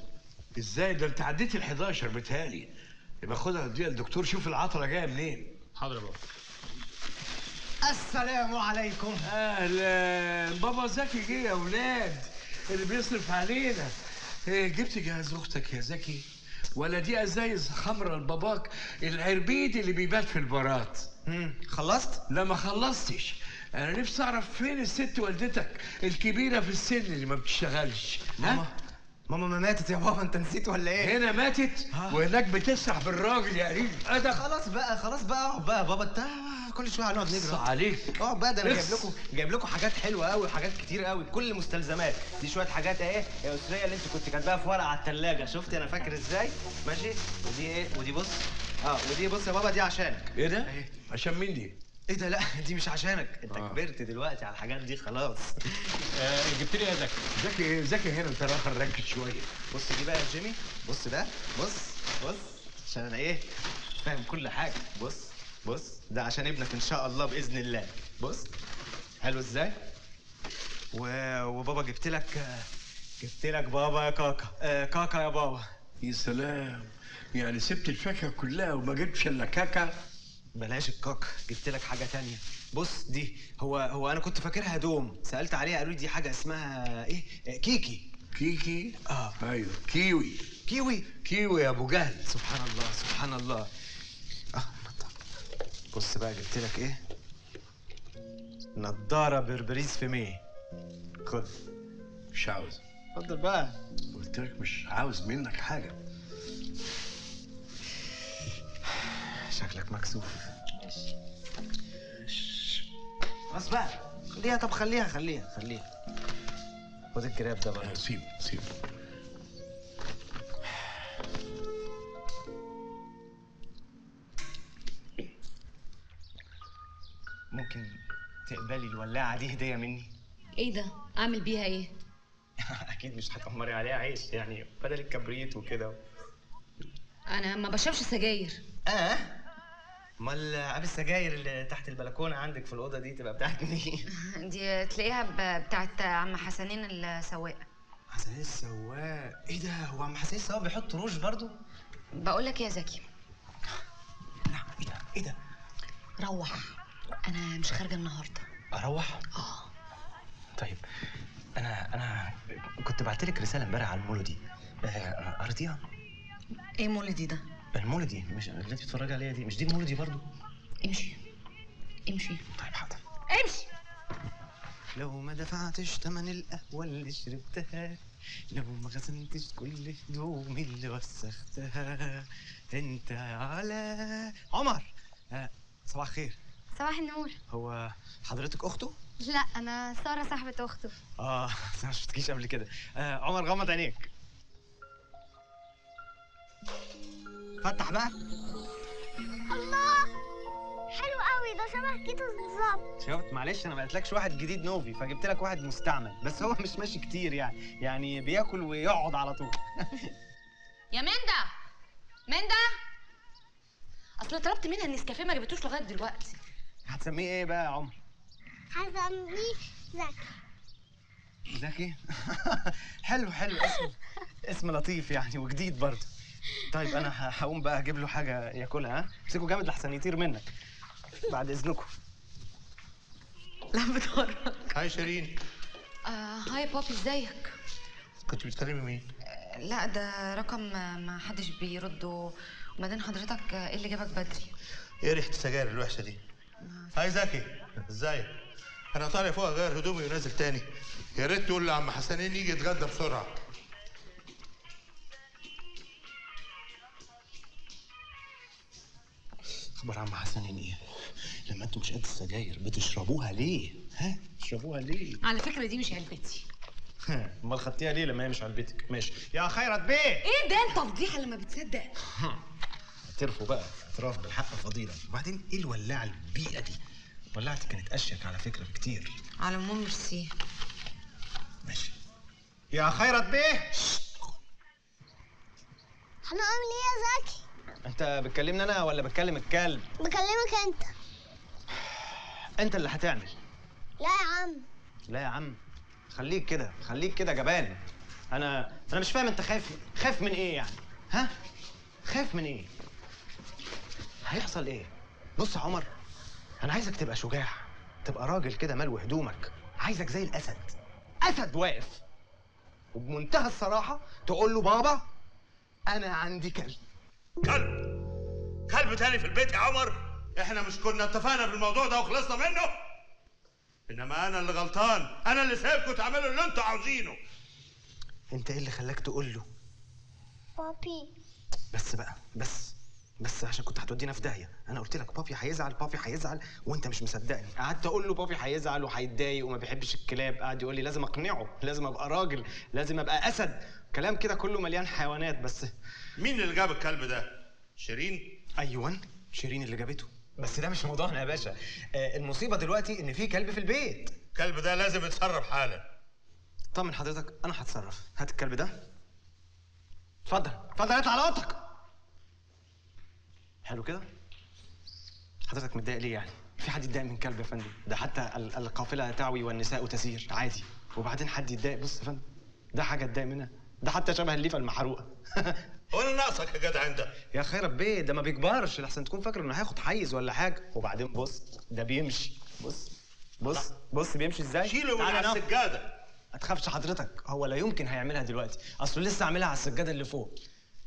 ازاي ده انت عديت ال حداشر بتهيألي. يبقى خدها اديها للدكتور شوف العطله جايه منين. حاضر يا بابا. السلام عليكم. اهلا بابا. زكي جه يا ولاد اللي بيصرف علينا. إيه جبت جهاز اختك يا زكي؟ ولا دي ازايز خمره لباباك العربيد اللي بيبات في البارات؟ امم خلصت؟ لا ما خلصتش. أنا نفسي أعرف فين الست والدتك الكبيرة في السن اللي ما بتشتغلش؟ ماما ماما ما ماتت يا بابا. أنت نسيت ولا إيه؟ هنا ماتت وهناك بتسرح بالراجل يا قريب أدب. خلاص بقى خلاص بقى اقعد بقى يا بابا. أنت كل شوية هنقعد نجري. صح عليك. اقعد بقى. ده أنا جايب لكم جايب لكم حاجات حلوة أوي وحاجات كتير أوي. كل مستلزمات دي شوية حاجات أهي يا أسرية اللي أنت كنت كاتباها في ورقة على التلاجة. شفت أنا فاكر إزاي؟ ماشي. ودي إيه؟ ودي بص أه ودي بص يا بابا دي عشانك. إيه ده؟ عشان مين دي؟ ايه ده؟ لا دي مش عشانك انت. آه. كبرت دلوقتي على الحاجات دي خلاص. آه جبت لي يا زكي. زكي ايه؟ زكي هنا انت رايح نركز شويه. بص دي بقى يا جيمي. بص ده بص بص عشان انا ايه فاهم كل حاجه. بص بص ده عشان ابنك ان شاء الله باذن الله. بص حلو ازاي. و... وبابا جبت لك جبت لك بابا يا كاكا. آه كاكا يا بابا. يا سلام يعني سبت الفاكهه كلها وما جبتش الا كاكا. بلاش الكاكا جبت لك حاجه تانية. بص دي هو هو انا كنت فاكرها دوم سالت عليها قالوا لي دي حاجه اسمها ايه؟ كيكي. كيكي؟ اه ايوه كيوي. كيوي كيوي يا ابو جهل. سبحان الله سبحان الله. اه بص بقى جبت لك ايه؟ نضاره بربريز في ميه. خد. مش عاوز. اتفضل بقى. قلت لك مش عاوز منك حاجه. شكلك مكسوف. ماشي خلاص بقى خليها. طب خليها خليها خليها. خد الكراب ده بقى. سيبه سيبه. ممكن تقبلي الولاعه دي هديه مني؟ ايه ده؟ اعمل بيها ايه؟ اكيد مش هتقمري عليها عيش يعني بدل الكبريت وكده. انا ما بشربش سجاير. اه امال عاب السجاير اللي تحت البلكونه عندك في الاوضه دي تبقى بتاعت مين؟ دي تلاقيها بتاعت عم حسنين السواق. حسنين السواق؟ ايه ده؟ هو عم حسنين السواق بيحط روج برضه؟ بقول لك يا زكي. لا ايه ده؟ ايه ده؟ روح انا مش خارجه النهارده. اروح؟ اه طيب انا انا كنت بعت لك رساله امبارح على المولودي. قريتيها؟ ايه مولودي ده؟ المولدي مش اللي انت بتتفرجي عليها دي. مش دي المولدي برضو؟ امشي امشي. طيب حاضر امشي. لو ما دفعتش ثمن القهوه اللي شربتها، لو ما غسلتش كل هدومي اللي وسختها، انت على عمر. آه. صباح الخير. صباح النور. هو حضرتك اخته؟ لا انا ساره صاحبه اخته. اه ما شفتكيش قبل كده. آه عمر غمض عينيك. فتح بقى. الله حلو قوي ده شبه كيتوس بالظبط. شفت؟ معلش انا ما قلتلكش واحد جديد نوفي فجبت لك واحد مستعمل بس هو مش ماشي كتير يعني يعني بياكل ويقعد على طول. يا مندا مندا اصل طلبت منها النسكافيه ما جبتوش لغايه دلوقتي. هتسميه ايه بقى يا عمر؟ هسميه زكي. زكي؟ حلو حلو اسم اسم لطيف يعني وجديد برضه. طيب انا هقوم بقى اجيب له حاجه ياكلها. ها امسكه جامد لحسن يطير منك بعد اذنكم. لا بتهرج. هاي شيرين. آه هاي بابي ازيك؟ كنت بتكلمي مين؟ آه لا ده رقم ما حدش بيرده. وبعدين حضرتك ايه اللي جابك بدري؟ ايه ريحه السجاير الوحشه دي؟ آه. هاي زكي ازيك؟ انا طالع فوق اغير هدومي ونازل تاني. يا ريت تقول لعم حسنين يجي يتغدى بسرعه. اخبار عم حسن ايه؟ لما انتوا مش قد السجاير بتشربوها ليه؟ ها؟ بتشربوها ليه؟ على فكره دي مش علبتي. امال خدتيها ليه لما هي مش علبتك؟ ماشي يا خيرت بيه. ايه ده انت فضيحه لما بتصدق. اعترفوا بقى، اعتراف بالحق فضيله. وبعدين ايه الولاعه البيئه دي؟ ولعتي كانت اشيك على فكره بكتير. على العموم ميرسي. ماشي يا خيرت بيه. هنعمل ايه يا زكي؟ انت بتكلمني انا ولا بتكلم الكلب؟ بكلمك انت. انت اللي هتعمل. لا يا عم. لا يا عم، خليك كده، خليك كده جبان. انا انا مش فاهم انت خايف، خايف من ايه يعني؟ ها؟ خايف من ايه؟ هيحصل ايه؟ بص يا عمر، انا عايزك تبقى شجاع، تبقى راجل كده ملو هدومك، عايزك زي الاسد، اسد واقف، وبمنتهى الصراحه تقول له بابا انا عندي كلب. كلب؟ كلب تاني في البيت يا عمر؟ احنا مش كنا اتفقنا في الموضوع ده وخلصنا منه؟ انما انا اللي غلطان، انا اللي سايبكم تعملوا اللي انتوا عاوزينه. انت ايه اللي خلاك تقول له بابي؟ بس بقى، بس بس عشان كنت هتودينا في داهيه. انا قلت لك بابي هيزعل، بابي هيزعل، وانت مش مصدقني. قعدت اقول له بابي هيزعل وهيتضايق وما بيحبش الكلاب. قعد يقول لي لازم اقنعه، لازم ابقى راجل، لازم ابقى اسد. كلام كده كله مليان حيوانات. بس مين اللي جاب الكلب ده؟ شيرين؟ ايوه شيرين اللي جابته. بس ده مش موضوعنا يا باشا. آه المصيبه دلوقتي ان في كلب في البيت. الكلب ده لازم يتصرف حالا. طمن حضرتك، انا هتصرف. هات الكلب ده. اتفضل اتفضل، اطلع على اوضتك. حلو كده؟ حضرتك متضايق ليه يعني؟ في حد يتضايق من كلب يا فندم؟ ده حتى القافله تعوي والنساء تسير عادي. وبعدين حد يتضايق؟ بص يا فندم، ده حاجه تضايق منها؟ ده حتى شبه الليفه المحروقه. هو انا ناقصك يا جدع انت؟ يا خير ربي، ده ما بيكبرش لحسن تكون فاكر انه هياخد حيز ولا حاجه. وبعدين بص ده بيمشي، بص بص بص بيمشي ازاي؟ شيله من على السجاده. ما تخافش حضرتك، هو لا يمكن هيعملها دلوقتي، اصله لسه عاملها على السجاده اللي فوق.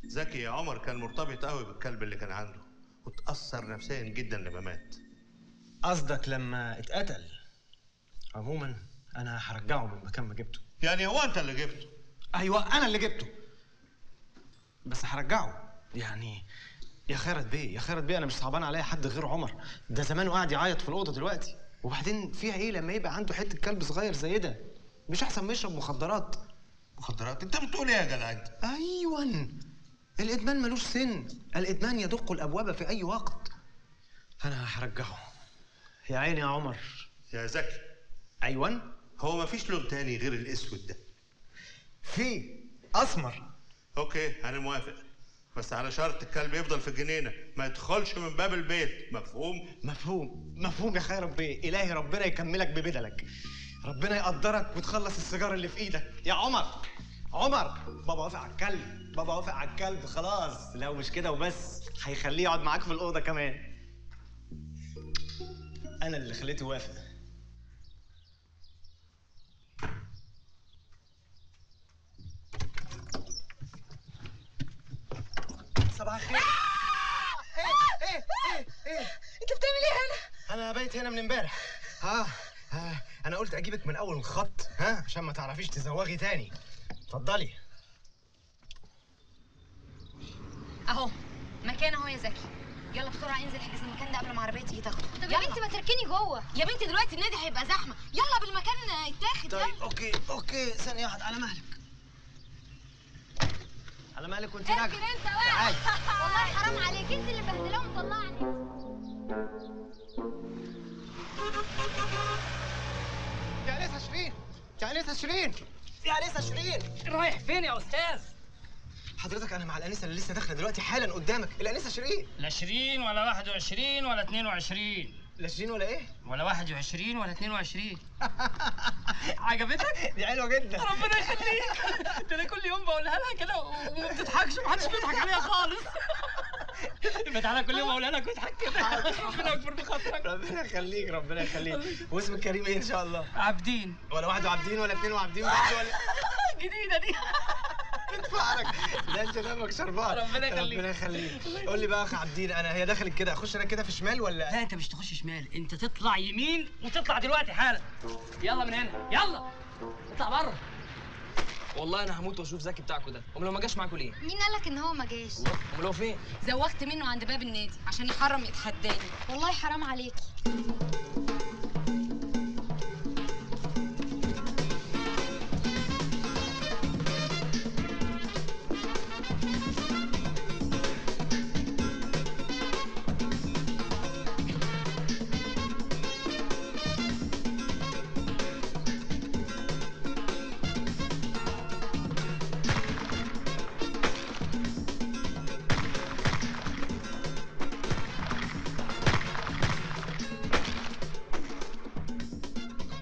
زكي يا عمر كان مرتبط قوي بالكلب اللي كان عنده، وتأثر نفسيا جدا لما مات. قصدك لما اتقتل؟ عموما انا هرجعه من مكان ما جبته. يعني هو انت اللي جبته؟ ايوه انا اللي جبته، بس هرجعه. يعني يا خيرت بيه، يا خيرت بيه، انا مش صعبان عليا حد غير عمر، ده زمانه قاعد يعيط في الاوضه دلوقتي. وبعدين فيها ايه لما يبقى عنده حته كلب صغير زي ده؟ مش احسن ما يشرب مخدرات؟ مخدرات؟ انت بتقول ايه يا جدع انت؟ ايوه الادمان ملوش سن، الادمان يدق الابواب في اي وقت. انا هرجعه. يا عيني يا عمر. يا زكي. ايوه هو مفيش لون تاني غير الاسود ده؟ في اسمر. اوكي انا موافق، بس على شرط الكلب يفضل في الجنينه، ما يدخلش من باب البيت. مفهوم؟ مفهوم مفهوم يا خير ربي. الهي ربنا يكملك ببدلك، ربنا يقدرك وتخلص السيجاره اللي في ايدك يا عمر. عمر بابا وافق على الكلب، بابا وافق على الكلب خلاص. لو مش كده وبس هيخليه يقعد معاك في الاوضه كمان. انا اللي خليته وافق. صباح الخير. ايه ايه ايه ايه انت بتعمل ايه هنا؟ انا بقيت هنا من امبارح. ها ها انا قلت اجيبك من اول الخط، ها عشان ما تعرفيش تزوغي تاني. اتفضلي اهو مكان اهو يا زكي. يلا بسرعه انزل احجز المكان ده قبل ما عربيتي تاخده. طب يا بنتي ما تركني جوه يا بنتي، دلوقتي النادي هيبقى زحمه. يلا بالمكان يتاخد. طيب يلا. اوكي اوكي ثانيه واحده. على مهلك على مهلك. وانت راجعه اركن انت بقى. والله حرام عليك، انت اللي مبهدلاهم ومطلعني. يا انسه شيرين، يا انسه شيرين، يا انسه شيرين، رايح فين يا استاذ؟ حضرتك انا مع الانسه اللي لسه داخله دلوقتي حالا قدامك، الانسه شيرين. لا شيرين ولا واحد وعشرين ولا اتنين وعشرين. لا شيرين ولا ايه؟ ولا واحد وعشرين ولا اتنين وعشرين. عجبتك؟ دي حلوه جدا ربنا يخليك. ده انا كل يوم بقولها لها كده وما بتضحكش، محدش بيضحك عليها خالص. يبقى تعالى كل يوم اقول لك اضحك كده. ربنا يكبر بخاطرك. ربنا يخليك ربنا يخليك. واسمك كريم ايه ان شاء الله؟ عابدين. ولا واحد وعابدين ولا اتنين وعابدين برضه ولا جديده دي. اتفقرك ده شبابك شربات. ربنا يخليك ربنا يخليك. قول لي بقى يا اخ عابدين، انا هي دخلت كده اخش انا كده في شمال ولا؟ لا انت مش تخش شمال، انت تطلع يمين وتطلع دلوقتي حالا. يلا من هنا يلا اطلع بره. والله انا هموت واشوف زكي بتاعكوا ده. امال لو ما جاش معاكوا ليه؟ مين قال لك ان هو ما جاش؟ امال هو فين؟ زوخت منه عند باب النادي عشان يحرم يتحداني. والله حرام عليكي.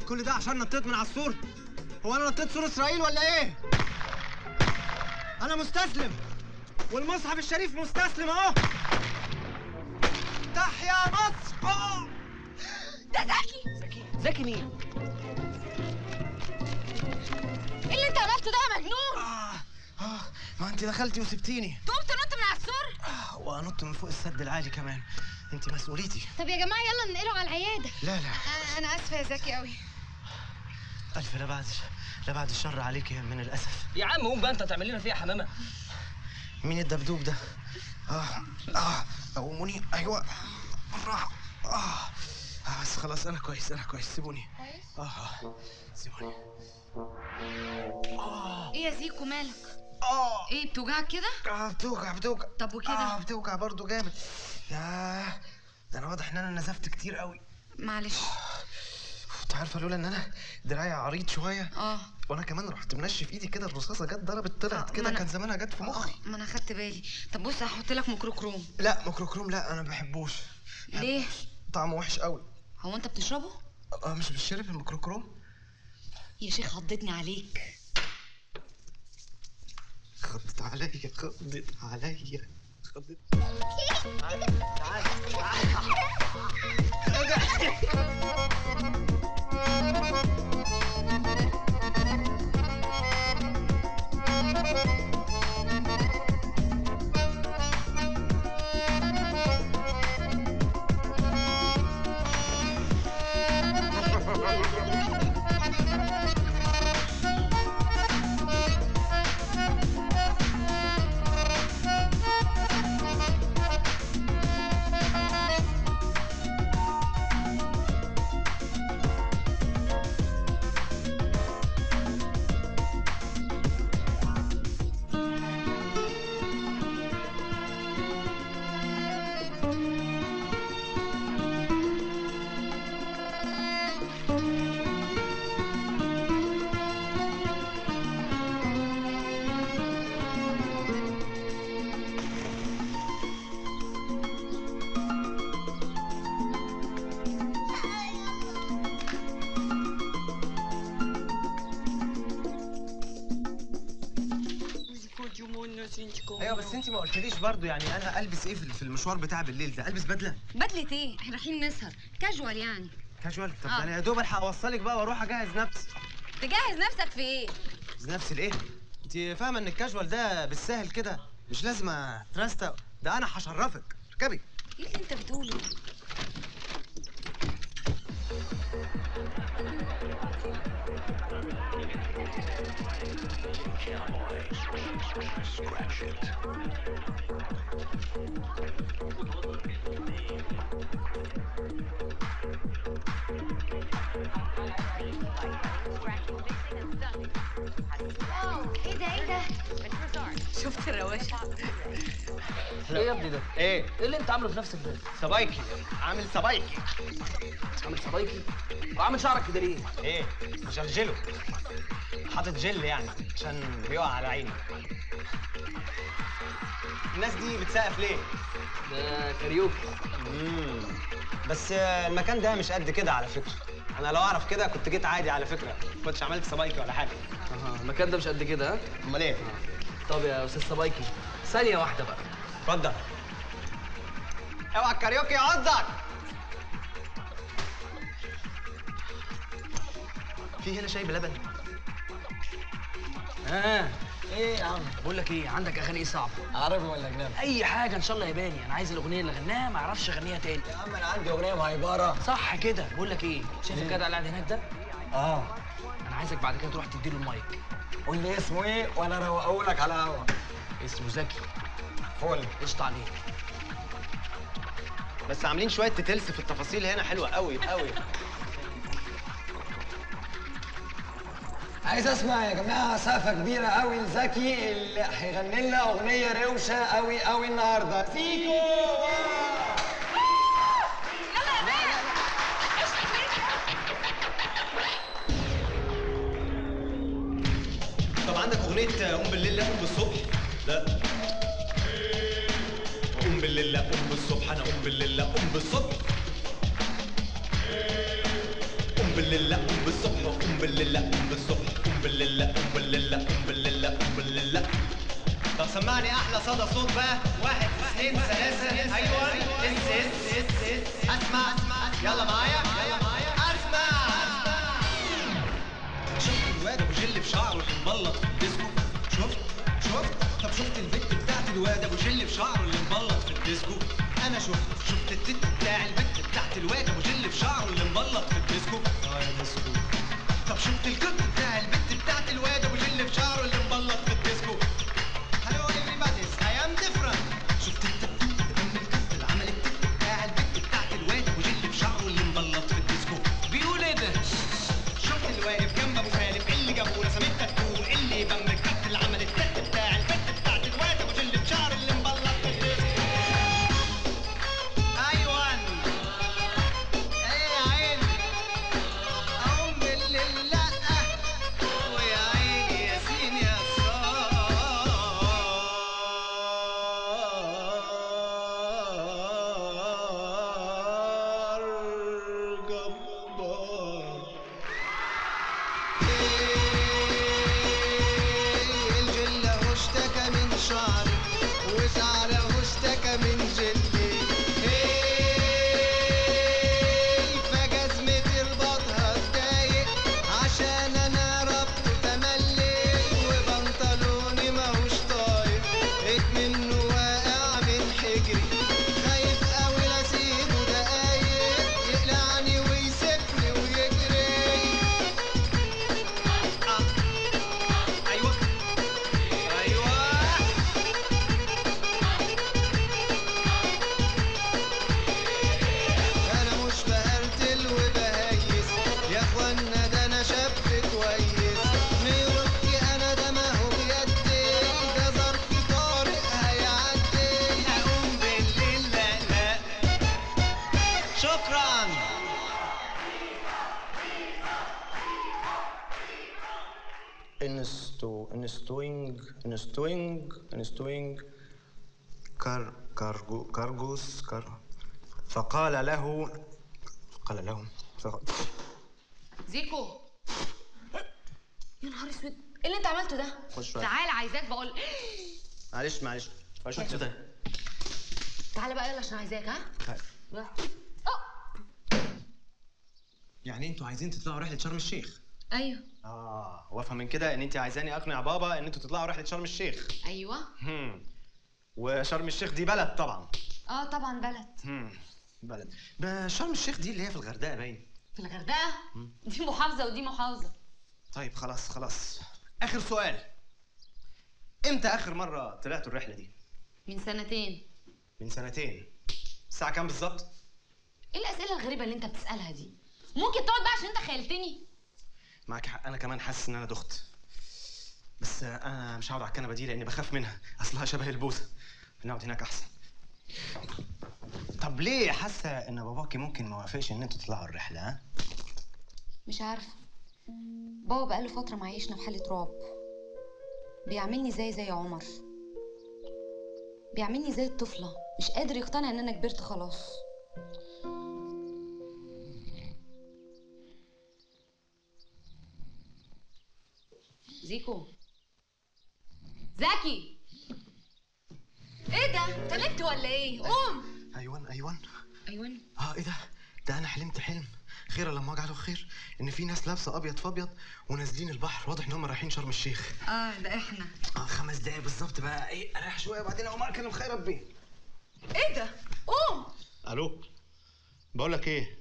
كل ده عشان نطيت من على السور؟ هو انا نطيت سور اسرائيل ولا ايه؟ انا مستسلم والمصحف الشريف مستسلم اهو. تحيا مصر. ده زكي. زكي زكي مين؟ ايه اللي انت عملته ده يا مجنون؟ آه. آه. ما انت دخلتي وسبتيني. تقوم تنط من على السور؟ آه. وانط من فوق السد العالي كمان، انت مسؤوليتي. طب يا جماعه يلا ننقله على العياده. لا لا آه انا اسفه يا زكي قوي. ألف لا بعد لا بعد الشر عليك من الأسف. يا عم قوم بقى، أنت هتعمل لنا فيها حمامة. مين الدبدوب ده؟ آه آه قوموني. أيوه بالراحة. آه بس خلاص أنا كويس أنا كويس، سيبوني. كويس؟ آه سيبوني. آه إيه يا زيكو مالك؟ آه إيه بتوجعك كده؟ آه بتوجع بتوجع. طب وكده؟ آه بتوجع برضه جامد. ياه ده أنا واضح إن أنا نزفت كتير قوي. معلش. انت عارفه لولا ان انا دراعي عريض شويه اه وانا كمان رحت منشف في ايدي كده، الرصاصه جت ضربت طلعت كده، كان زمانها جت في مخي. ما انا خدت بالي. طب بص هحط لك ميكروكروم. لا ميكروكروم لا انا ما بحبوش. ليه؟ طعمه وحش قوي. هو انت بتشربه؟ اه مش بتشرب الميكروكروم يا شيخ. خضتني عليك. خضت عليا خضت عليا خضت. تعالى تعالى ايوه بس انت ما قلتليش برضه يعني انا البس ايه في المشوار بتاع بالليل ده؟ البس بدله؟ بدله ايه؟ احنا رايحين نسهر كاجوال يعني. كاجوال؟ طب انا يا دوب الحق اوصلك بقى واروح اجهز نفسي. تجهز نفسك في ايه؟ تجهز نفسي لايه؟ انت فاهمه ان الكاجوال ده بالسهل كده مش لازم اترستق، ده انا هشرفك. اركبي. ايه اللي انت بتقوله؟ Cowboy, scratch it. Wow, ايه ده ايه ده؟ شفت الرواشة؟ ايه يا ابني ده؟ ايه؟ ايه اللي انت عامله في نفسك ده؟ سبايكي، عامل سبايكي. عامل سبايكي؟ وعامل شعرك كده ليه؟ ايه؟ عشان جيله. حاطط جل يعني عشان بيقع على عيني. الناس دي بتسقف ليه؟ ده كاريوكي. امم بس المكان ده مش قد كده على فكره. انا لو اعرف كده كنت جيت عادي على فكره، ما كنتش عملت سبايكي ولا حاجه. اها المكان ده مش قد كده. ها امال ايه؟ طب يا استاذ سبايكي ثانيه واحده بقى. اتفضل. اوعى الكاريوكي يعضك. في هنا شاي بلبن؟ ها ايه يا عم؟ بقول لك ايه، عندك اغاني ايه صعبه؟ عربي ولا اجنبي؟ اي حاجه ان شاء الله ياباني. انا عايز الاغنيه اللي غناها ما اعرفش اغنيها تاني. يا عم انا عندي اغنيه مهيبره. صح كده. بقول لك ايه، شايف الجدع اللي قاعد هناك ده؟ اه انا عايزك بعد كده تروح تديله المايك. قول لي اسمه ايه وانا هقولك على هوا. اسمه زكي. فل قشطة عليك. بس عاملين شوية تتلس في التفاصيل هنا حلوة قوي قوي. عايز اسمع يا جماعه سقفه كبيره قوي لزكي اللي هيغني لنا اغنيه روشه قوي قوي النهارده. سيكو طب عندك اغنيه قوم بالليل لا قوم بالصبح؟ لا قوم بالليل لا قوم بالصبح. انا قوم بالليل لا قوم بالصبح. قوم بالليل لا قوم بالصبح. قوم بالليل لا قوم بالصبح. بالليل قوم بالليل قوم بالليل قوم بالليل. طب سمعني احلى صدى صوت بقى. واحد اثنين ثلاثه ايوه انس انس انس. اسمع يلا معايا يلا معايا اسمع. شفت الواد ابو جل بشعره اللي مبلط في الديسكو؟ شفت شفت طب شفت البت بتاعت الواد ابو جل بشعره اللي مبلط في الديسكو؟ انا شفت شفت التت بتاع البت بتاعت الواد ابو جل بشعره اللي مبلط في الديسكو. اه يا ديسكو. طب شفت الكت بتاع البت بتاعت الواد ابو جل في شعره اللي مبلط في الديسكو. هلو everybody I am different. شفت التبتوب اللي جنب الكف اللي عمل التت بتاع البت بتاعت الواد ابو جل في شعره اللي مبلط في الديسكو. بيقول ايه ده؟ شفت اللي واقف جنب ابو خالد اللي جابه رسم التاتو اللي يبقى من الكف اللي عمل التت بتاع البت بتاعت الواد ابو جل في شعره اللي مبلط في الديسكو. ايوه ايه يا عيني اقوم بالليل. انستوينج انستوينج انستوينج كار كارجو كارجوس كار. فقال له قال له زيكو يا نهار اسود ايه اللي انت عملته ده؟ تعال عايزاك بقول معلش معلش معلش اتفضل. تعال بقى يلا عشان عايزاك. ها يعني انتوا عايزين تطلعوا رحله شرم الشيخ؟ ايوه. اه وافهم من كده ان انت عايزاني اقنع بابا ان انتوا تطلعوا رحله شرم الشيخ. ايوه. امم وشرم الشيخ دي بلد طبعا. اه طبعا بلد. امم بلد. شرم الشيخ دي اللي هي في الغردقه باين. في الغردقه؟ مم. دي محافظه ودي محافظه. طيب خلاص خلاص. اخر سؤال. امتى اخر مره طلعتوا الرحله دي؟ من سنتين. من سنتين. الساعه كام بالظبط؟ ايه الاسئله الغريبه اللي انت بتسالها دي؟ ممكن تقعد بقى عشان انت خيلتني. معاك حق انا كمان حاسس ان انا دخت. بس انا مش هقعد على الكنبه دي لاني بخاف منها اصلها شبه البوسه. نقعد هناك احسن. طب ليه حاسه ان باباكي ممكن ما وافقش ان انتوا تطلعوا الرحله؟ ها؟ مش عارفه. بابا بقاله فتره معيشنا في حاله رعب. بيعاملني زي زي عمر. بيعاملني زي الطفله مش قادر يقتنع ان انا كبرت خلاص. زيكو زكي ايه ده؟ تلبت ولا ايه؟ قوم. ايوان ايوان ايوان اه ايه ده؟ ده انا حلمت حلم خير لما اجعله خير ان في ناس لابسه ابيض في ابيض ونازلين البحر. واضح ان هم رايحين شرم الشيخ. اه ده احنا. اه خمس دقايق بالظبط بقى. ايه اريح شويه وبعدين اقوم اكلم خير ربي. ايه ده؟ قوم. الو بقول لك ايه؟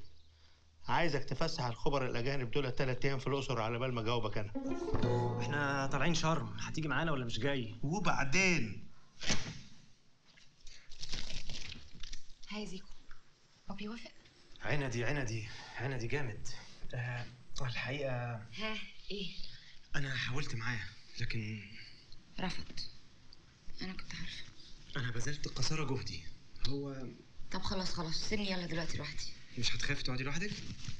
عايزك تفسح الخبر الاجانب دول ثلاث ايام في الاقصر على بال ما اجاوبك انا. احنا طالعين شرم، هتيجي معانا ولا مش جاي؟ وبعدين عايزكم. هو بيوافق؟ عنادي عنادي عنادي جامد. أه الحقيقه ها ايه؟ انا حاولت معاه لكن رفض. انا كنت عارفه. انا بذلت قصارى جهدي. هو طب خلاص خلاص سيبني يلا دلوقتي لوحدي. مش هتخافي تقعدي لوحدك؟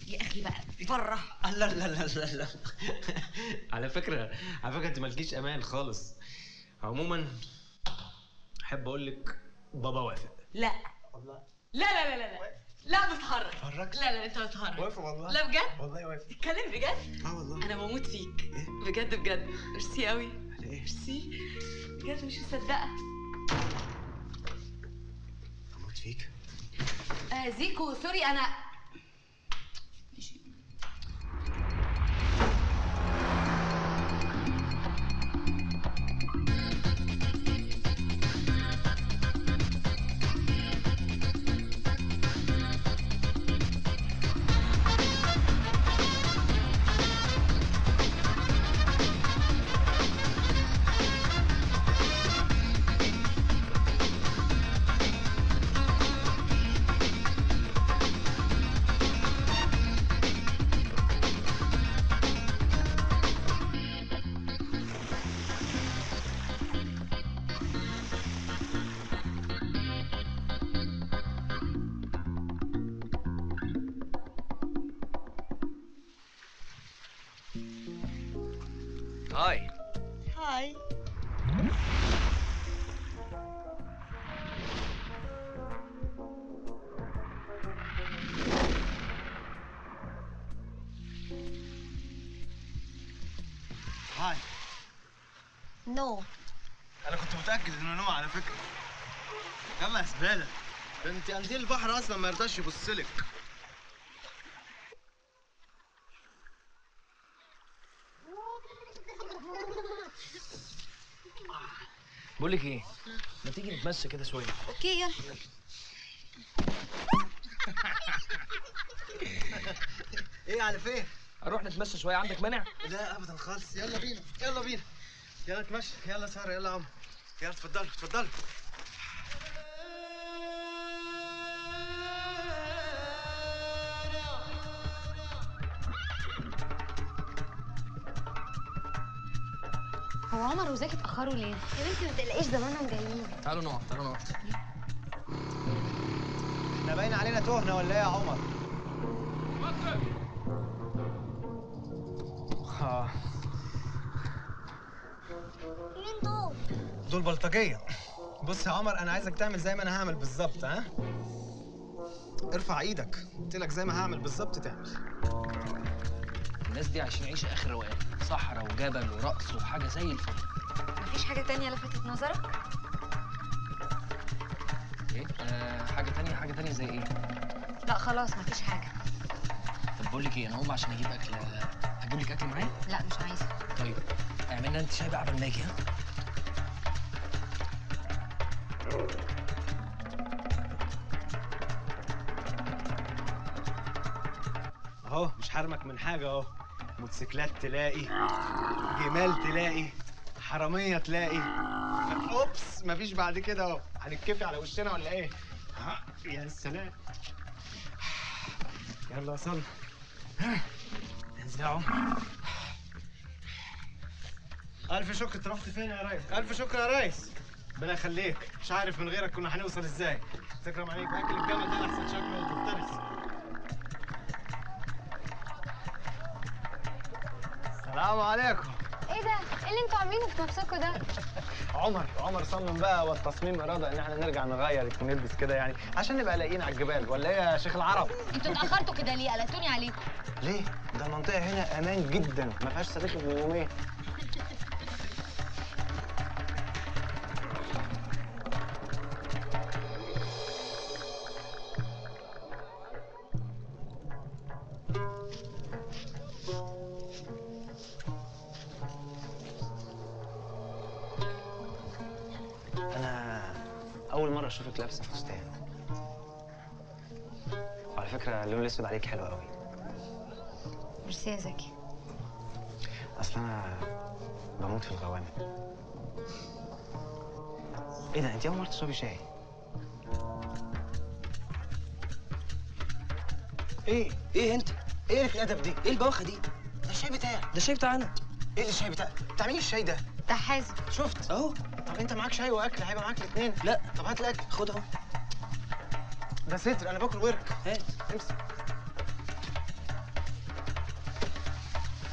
يا اخي بقى بره. لا لا لا لا, لا. على فكره على فكره انت مالكيش امان خالص. عموما احب اقول لك بابا وافق. لا والله لا لا لا لا لا بتهرج. لا لا انت بتهرج. وافق والله. لا بجد والله وافق. تتكلم بجد؟ اه والله انا بموت فيك. إيه؟ بجد بجد ميرسي قوي. على ايه؟ ميرسي بجد مش مصدقه. بموت فيك. آه زيكو سوري انا ماشي. نو انا كنت متاكد انه نو على فكره. يلا يا زباله ده انت قلتي البحر اصلا ما يرضاش يبص لك. بقول لك ايه، ما تيجي نتمشى كده شويه؟ اوكي يلا. ايه على فين؟ اروح نتمشى شويه، عندك مانع؟ لا ابدا خالص، يلا بينا يلا بينا يلا اتمشى. يلا سارة يلا يا عمر يلا اتفضلوا اتفضلوا. هو عمر وزكي اتأخروا ليه؟ يا بنتي ما تقلقيش زمانهم جايين. تعالوا نقعد تعالوا نقعد. احنا باين علينا تهنا ولا ايه يا عمر؟ اه مين دول؟ دول بلطجية. بص يا عمر انا عايزك تعمل زي ما انا هعمل بالظبط. ها؟ ارفع ايدك، قلت لك زي ما هعمل بالظبط تعمل. الناس دي عايشين عيشة اخر روقان، صحراء وجبل ورقص وحاجة زي الفل. مفيش حاجة تانية لفتت نظرك؟ ايه؟ آه حاجة تانية حاجة تانية زي ايه؟ لا خلاص مفيش حاجة. طب بقول لك ايه، انا هقوم عشان اجيب اكل. هتجيب لك اكل معايا؟ لا مش عايزة. طيب اعملنا انت شاي بقى قبل ما اجي. ها؟ اهو مش حرمك من حاجه اهو. موتوسيكلات تلاقي، جمال تلاقي، حراميه تلاقي. اوبس مفيش بعد كده اهو. هنتكفي على وشنا ولا ايه؟ يا سلام. يلا وصلنا. انزل يا عمر. ألف شكر. رحت فين يا ريس؟ ألف شكر يا ريس. ربنا يخليك، مش عارف من غيرك كنا هنوصل إزاي. تكرم عليك، أكل الجمل ده أحسن شكل وتفترس. السلام عليكم. إيه ده؟ إيه اللي أنتوا عاملينه في نفسكم ده؟ عمر عمر صمم بقى والتصميم إرادة إن إحنا نرجع نغير ونلبس كده يعني عشان نبقى لايقين على الجبال، ولا إيه يا شيخ العرب؟ أنتوا اتأخرتوا كده ليه؟ قلقتوني عليكم. ليه؟ ده المنطقة هنا أمان جدا، ما فيهاش صريخ ابن يومين. اشوفك لابسه فستان. وعلى فكره اللون الاسود عليك حلو قوي. ميرسي يا زكي. اصل انا بموت في الغوامق. ايه ده انت اول مره تشربي شاي؟ ايه ايه انت؟ ايه اللي في الادب دي؟ ايه البواخه دي؟ ده الشاي بتاعي. ده الشاي بتاعنا. ايه اللي الشاي بتاعك؟ تعملي الشاي ده. ده حازم. شفت؟ اهو. طب انت معاك شاي واكل، هيبقى معاك الاثنين. لا. طب هات الاكل. خد اهو. ده ستر، انا باكل ورك. هات. امسك.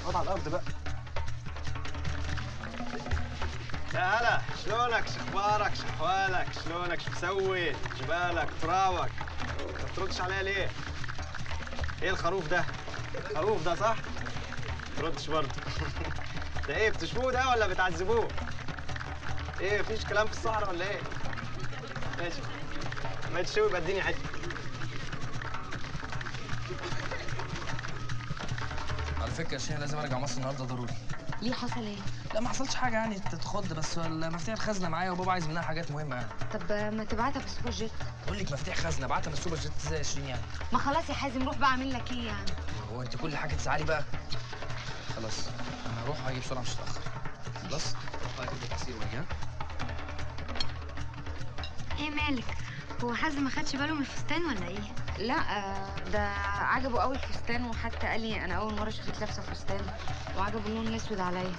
اقعد على الارض بقى. يا هلا، شلونك؟ شخبارك؟ شحوالك؟ شلونك؟ شو مسوي؟ جبالك؟ ترابك؟ ما بتردش عليا ليه؟ ايه الخروف ده؟ خروف ده صح؟ ما بتردش برضه. ده ايه بتشوفوه ده ولا بتعذبوه؟ ايه مفيش كلام في الصحراء ولا ايه؟ ماشي. ما تشوي بقى اديني حته. على فكره يا شيخ لازم ارجع مصر النهارده ضروري. ليه حصل ايه؟ لا ما حصلش حاجه يعني تتخض، بس مفاتيح الخزنه معايا وبابا عايز منها حاجات مهمه يعني. طب ما تبعتها بالسوبر جيت. بقول لك مفاتيح خزنه، ابعتها بالسوبر جيت ازاي يا شيرين يعني؟ ما خلاص يا حازم روح بقى، اعمل لك ايه يعني؟ هو انت كل حاجه تزعلي بقى؟ خلاص انا هروح واجي بسرعه مش هتاخر. خلاص؟ هروح اجيب لك عصير واجي. ايه مالك؟ هو حازم ما خدش باله من الفستان ولا ايه؟ لا ده عجبه قوي الفستان، وحتى قال لي انا اول مره شفتك لابسه فستان، وعجبه اللون الاسود عليا.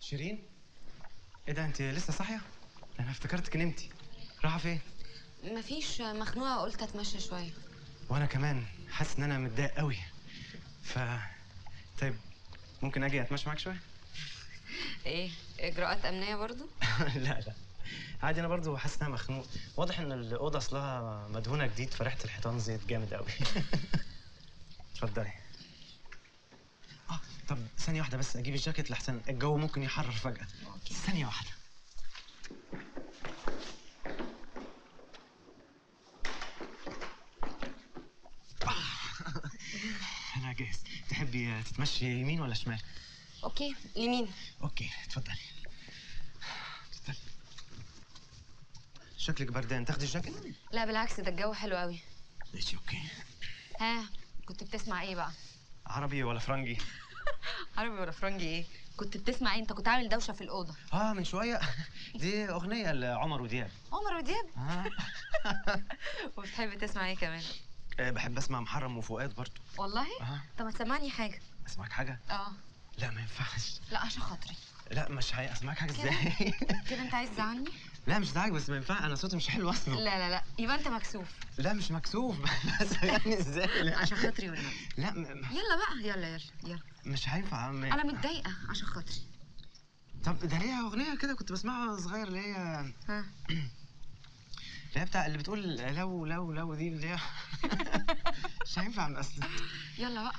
شيرين ايه ده انت لسه صاحيه؟ انا افتكرتك نمتي. رايحه فين؟ مفيش، مخنوقه قلت اتمشى شويه. وانا كمان حاسس ان انا متضايق قوي. ف طيب ممكن اجي اتمشى معاك شويه؟ ايه اجراءات امنيه برضو؟ لا لا عادي، انا برضو حاسس ان انا مخنوق. واضح ان الاوضه اصلها مدهونه جديد، فريحه الحيطان زيت جامد قوي. اتفضلي. طب ثانية واحدة بس أجيب الجاكيت لحسن الجو ممكن يحرر فجأة. أوكي. ثانية واحدة. أنا جاهز. تحبي تتمشي يمين ولا شمال؟ أوكي يمين. أوكي اتفضلي. اتفضلي. شكلك بردان، تاخدي الجاكيت؟ لا بالعكس ده الجو حلو أوي. ماشي أوكي. ها كنت بتسمع إيه بقى؟ عربي ولا فرنجي؟ عربي ولا فرنجي ايه؟ كنت بتسمع ايه؟ انت كنت عامل دوشه في الاوضه. اه من شويه دي اغنيه لعمر ودياب. عمر ودياب؟ اه. وبتحب تسمع ايه كمان؟ آه بحب اسمع محرم وفؤاد برضه. والله؟ اه. طب ما تسمعني حاجه. اسمعك حاجه؟ اه. لا ما ينفعش. لا عشان خاطري. لا مش هي... اسمعك حاجه ازاي؟ كده انت عايز تزعلني؟ لا مش زعلك، بس ما ينفع انا صوتي مش حلو اصلا. لا لا لا يبقى انت مكسوف. لا مش مكسوف بس يعني ازاي؟ عشان خاطري والنبي. لا م... يلا بقى يلا يلا يلا. مش هينفع. انا متضايقه عشان خاطري. طب ده ليها اغنيه كده كنت بسمعها صغير اللي هي ها اللي هي بتاع اللي بتقول لو لو لو دي اللي هي مش هينفع اصلا. يلا بقى.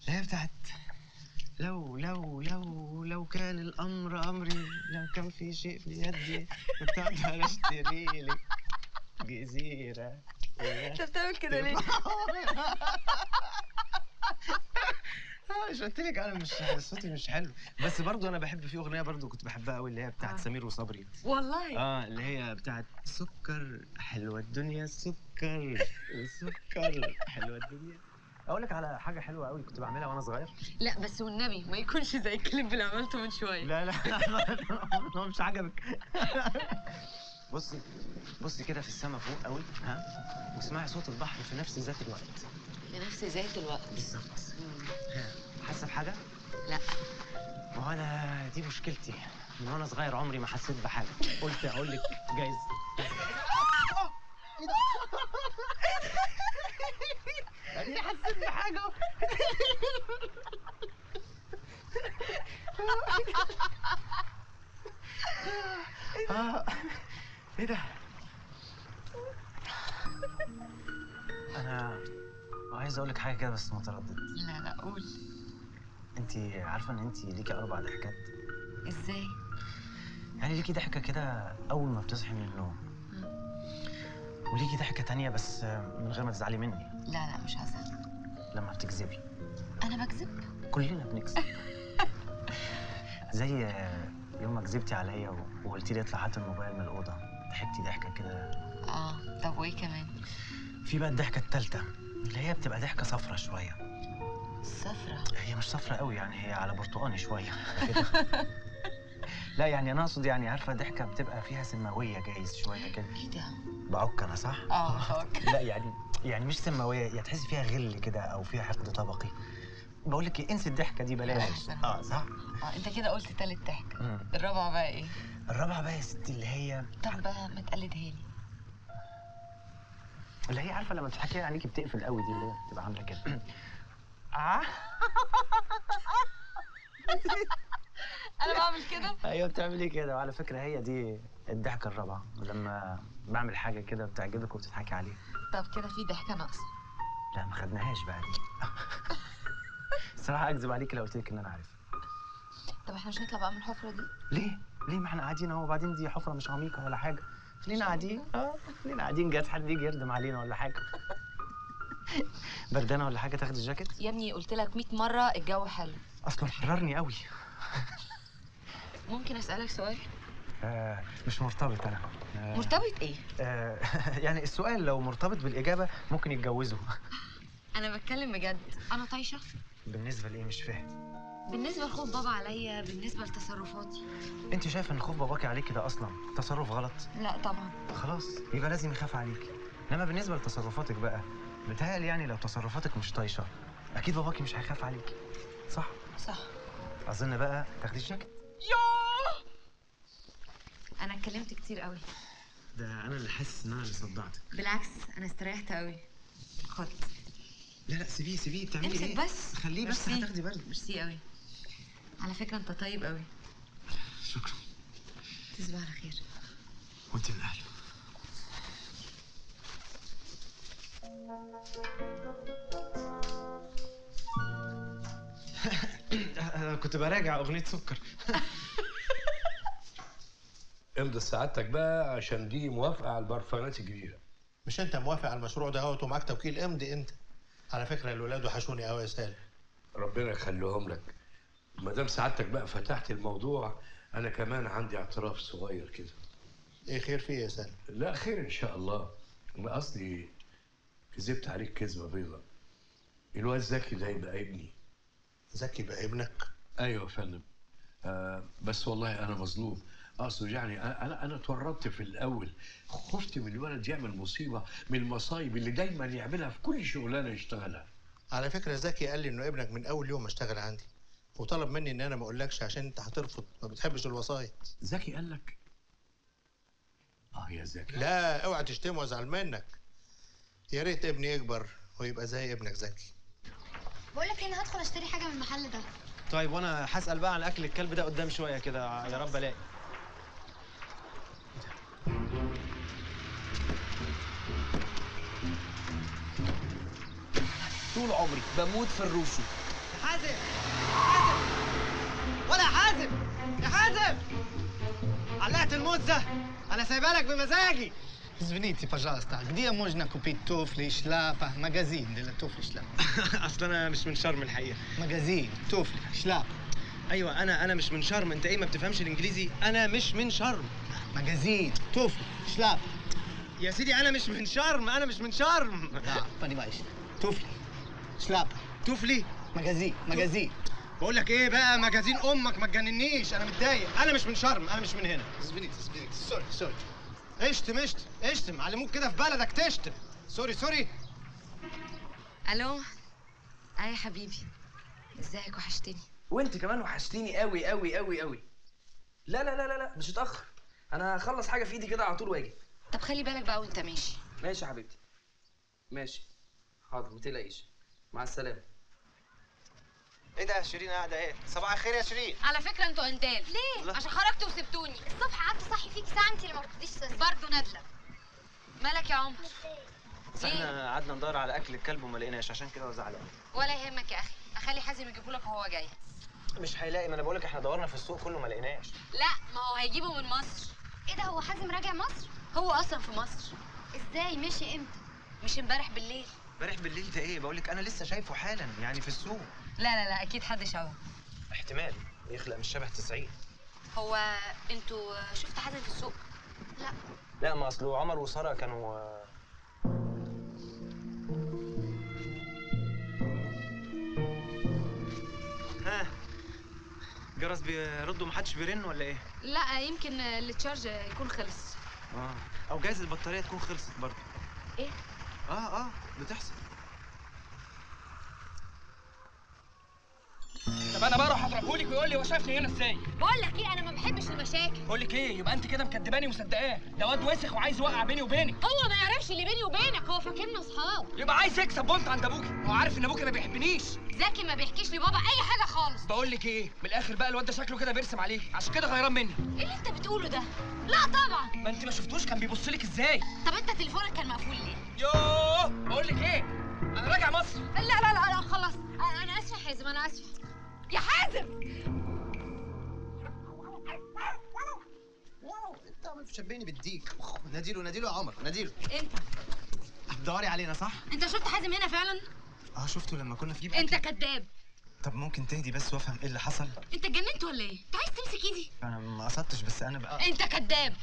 اللي هي بتاعت لو لو لو لو كان الامر امري لو كان في شيء في يدي كنت اقدر اشتري لي جزيره. انت بتعمل كده ليه؟ اه مش قلت لك انا مش صوتي مش حلو، بس برضه انا بحب في اغنيه برضه كنت بحبها قوي اللي هي بتاعت آه. سمير وصبري. والله اه اللي هي بتاعت سكر حلوه الدنيا سكر سكر حلوه الدنيا. اقول لك على حاجه حلوه قوي كنت بعملها وانا صغير. لا بس والنبي ما يكونش زي الكليب اللي عملته من شويه. لا لا هو مش عجبك. بصي بصي كده في السما فوق قوي، ها، واسمعي صوت البحر في نفس ذات الوقت. في نفس ذات الوقت بالظبط. حاسه بحاجه؟ لا. ما هو انا دي مشكلتي، من وانا صغير عمري ما حسيت بحاجه، قلت اقول لك جايز. ايه ده؟ انا حسيت بحاجه. اه ايه ده؟ انا عايز اقول لك حاجه كده بس متردد. لا لا قول. انت عارفه ان انت ليكي اربع ضحكات؟ ازاي؟ يعني ليكي ضحكه كده اول ما بتصحي من النوم، وليكي ضحكه تانية بس من غير ما تزعلي مني. لا لا مش هزعل. لما بتكذبي. انا بكذب؟ كلنا بنكذب. زي يوم ما كذبتي عليا وقلتي لي اطلع هات الموبايل من الاوضه، ضحكتي ضحكه كده. اه طب وايه كمان؟ في بقى الضحكه الثالثه اللي هي بتبقى ضحكه صفرة شويه. صفرة؟ هي مش صفرة قوي يعني، هي على برتقاني شويه. لا يعني انا اقصد يعني عارفه ضحكه بتبقى فيها سماويه جايز شويه كده. ايه ده؟ بعك انا صح؟ اه بعك. لا يعني يعني مش سماويه، يعني تحسي فيها غل كده او فيها حقد طبقي. بقول لك ايه، انسي الضحكه دي بلاش. اه صح. اه انت كده قلت تالت ضحكه. الرابعه بقى ايه؟ الرابعه بقى يا ستي اللي هي، طب بقى ما تقلدها لي، اللي هي عارفه لما بتضحكي عليكي بتقفل قوي دي، اللي هي بتبقى عامله كده. اه انا بعمل كده. ايوه بتعملي كده. وعلى فكره هي دي الضحكه الرابعه، لما بعمل حاجه كده بتعجبك وبتضحكي عليها. طب كده في ضحكه ناقصه. لا ما خدناهاش بقى دي. الصراحه اكذب عليكي لو قلت لك ان انا عارف. طب احنا مش هنطلع بقى من الحفره دي؟ ليه؟ ليه ما احنا قاعدين اهو، وبعدين دي حفره مش عميقه ولا حاجه، خلينا قاعدين. اه خلينا قاعدين، جايز حد يجي يردم علينا ولا حاجه. بردانه ولا حاجه تاخدي الجاكيت؟ يا ابني قلت لك مية مره الجو حلو. اصلا حررني قوي. ممكن اسالك سؤال؟ آه مش مرتبط انا. آه مرتبط ايه؟ آه يعني السؤال لو مرتبط بالاجابه ممكن يتجوزوا. انا بتكلم بجد، انا طايشه. بالنسبه لايه؟ مش فاهم. بالنسبه لخوف بابا عليا، بالنسبه لتصرفاتي. انت شايفه ان خوف باباكي عليكي ده اصلا تصرف غلط؟ لا طبعا. خلاص يبقى لازم يخاف عليكي. انما بالنسبه لتصرفاتك بقى، بتهيألي يعني لو تصرفاتك مش طايشه اكيد باباكي مش هيخاف عليكي، صح؟ صح. اظن بقى تاخدي الجاكيت. ياه انا اتكلمت كتير قوي. ده انا اللي حاسس ان انا اللي صدعتك. بالعكس انا استريحت قوي. خد. لا لا سيبيه سيبيه. بتعملي ايه؟ امسك بس. خليه بس هتاخدي بالك. ميرسي قوي. على فكره انت طيب قوي. شكرا. تصبح على خير. وانت من اهله. انا كنت براجع اغنيه سكر. امضي سعادتك بقى عشان دي موافقه على البرفانات الجديده. مش انت موافق على المشروع ده اهوت ومعاك توكيل؟ امضي انت. على فكره الولاد وحشوني قوي يا سالم. ربنا يخليهم لك. ما دام سعادتك بقى فتحت الموضوع، انا كمان عندي اعتراف صغير كده. ايه خير فيه يا سالم؟ لا خير ان شاء الله. انا قصدي كذبت عليك كذبه بيضاء. الواد زكي ده يبقى ابني. زكي بقى ابنك؟ ايوه يا فندم. آه بس والله انا مظلوم. اقصد يعني انا انا اتورطت في الاول، خفت من الولد يعمل مصيبه من المصايب اللي دايما يعملها في كل شغلانه يشتغلها. على فكره زكي قال لي انه ابنك من اول يوم ما اشتغل عندي، وطلب مني ان انا ما اقولكش عشان انت هترفض، ما بتحبش الوصايا. زكي قال لك؟ اه يا زكي. لا اوعى تشتمه وازعل منك. يا ريت ابني يكبر ويبقى زي ابنك زكي. بقول لك انا هدخل اشتري حاجه من المحل ده. طيب وانا هسال بقى عن اكل الكلب ده قدام شويه كده، يا رب الاقي. طول عمري بموت في الروسو. حازم حازم ولا حازم يا حازم، علقت الموت ده، انا سايبها لك بمزاجي. Извините, пожалуйста, где можно купить туфли, шляпа, магазин для туфли, шляпа؟ اصل انا مش من شرم الحقيقه. مجازين توفلي شلاب. ايوه انا انا مش من شرم. انت ايه ما بتفهمش الانجليزي؟ انا مش من شرم. مجازين توفلي شلاب يا سيدي. انا مش من شرم، انا مش من شرم. لا понимаешь توفلي شلاب توفلي مجازين مجازين. بقول لك ايه بقى، مجازين امك ما تجننيش، انا متضايق، انا مش من شرم، انا مش من هنا. سوري سوري اشتم اشتم اشتم، علموك كده في بلدك تشتم. سوري سوري. الو. اه يا حبيبي، ازيك؟ وحشتني. وانت كمان وحشتني قوي قوي قوي قوي. لا لا لا لا مش هتاخر، انا هخلص حاجه في ايدي كده على طول واجي. طب خلي بالك بقى وانت ماشي. ماشي يا حبيبتي، ماشي. حاضر متقلقيش، مع السلامه. ايه ده يا شيرين قاعده ايه؟ صباح الخير يا شيرين. على فكره انتوا قندال. ليه؟ الله. عشان خرجتوا وسبتوني. الصبح قعدت صاحي فيك ساعه، انت اللي ما رضيتيش تصحي. برضه نادله. مالك يا عمر؟ احنا قعدنا ندور على اكل الكلب وما لقيناش، عشان كده زعلان. ولا يهمك يا اخي، اخلي حازم يجيبه لك وهو جاي. مش هيلاقي، ما انا بقول لك احنا دورنا في السوق كله ما لقيناش. لا، ما هو هيجيبه من مصر. ايه ده، هو حازم راجع مصر؟ هو اصلا في مصر. ازاي؟ مشي امتى؟ مش امبارح بالليل. امبارح بالليل ده ايه؟ بقول لك انا لسه شايفه حالا يعني في السوق. لا لا لا اكيد حد شبهه. احتمال يخلق مش شبه تسعين. هو انتوا شفت حازم في السوق؟ لا لا، ما اصل عمر وساره كانوا. ها الجرس بيرد ومحدش بيرن ولا ايه؟ لا يمكن التشارج يكون خلص. اه او جايز البطاريه تكون خلصت برضه. ايه؟ اه اه بتحصل. طب انا بقى اروح اضربهولك ويقول لي هو شافني هنا ازاي؟ بقول لك ايه، انا ما بحبش المشاكل. بقول لك ايه، يبقى انت كده مكدباني ومصدقاه، ده واد وسخ وعايز يوقع بيني وبينك. هو ما يعرفش اللي بيني وبينك، هو فاكرنا اصحاب. يبقى عايز يكسب بونت عند ابوكي، هو عارف ان ابوكي ما بيحبنيش. زكي ما بيحكيش لبابا اي حاجه خالص. بقول لك ايه، من الاخر بقى الواد ده شكله كده بيرسم عليك، عشان كده غيران مني. ايه اللي انت بتقوله ده؟ لا طبعا. ما انت ما شفتوش كان بيبص لك ازاي؟ طب انت تليفونك كان مقفول ليه؟ يوه بقول لك ايه، انا راجع مصر. لا لا لا لا خلاص، انا اسفه يا حازم، انا اسفه يا حازم. انت عمال تشبهني بالديك. ناديله ناديله يا عمر، ناديله. انت هتدوري علينا صح؟ انت شفت حازم هنا فعلا؟ اه شفته لما كنا في جيب. انت كذاب. طب ممكن تهدي بس وافهم ايه اللي حصل؟ انت اتجننت ولا ايه؟ انت عايز تمسك ايدي؟ انا ما قصدتش، بس انا بقى. انت كذاب.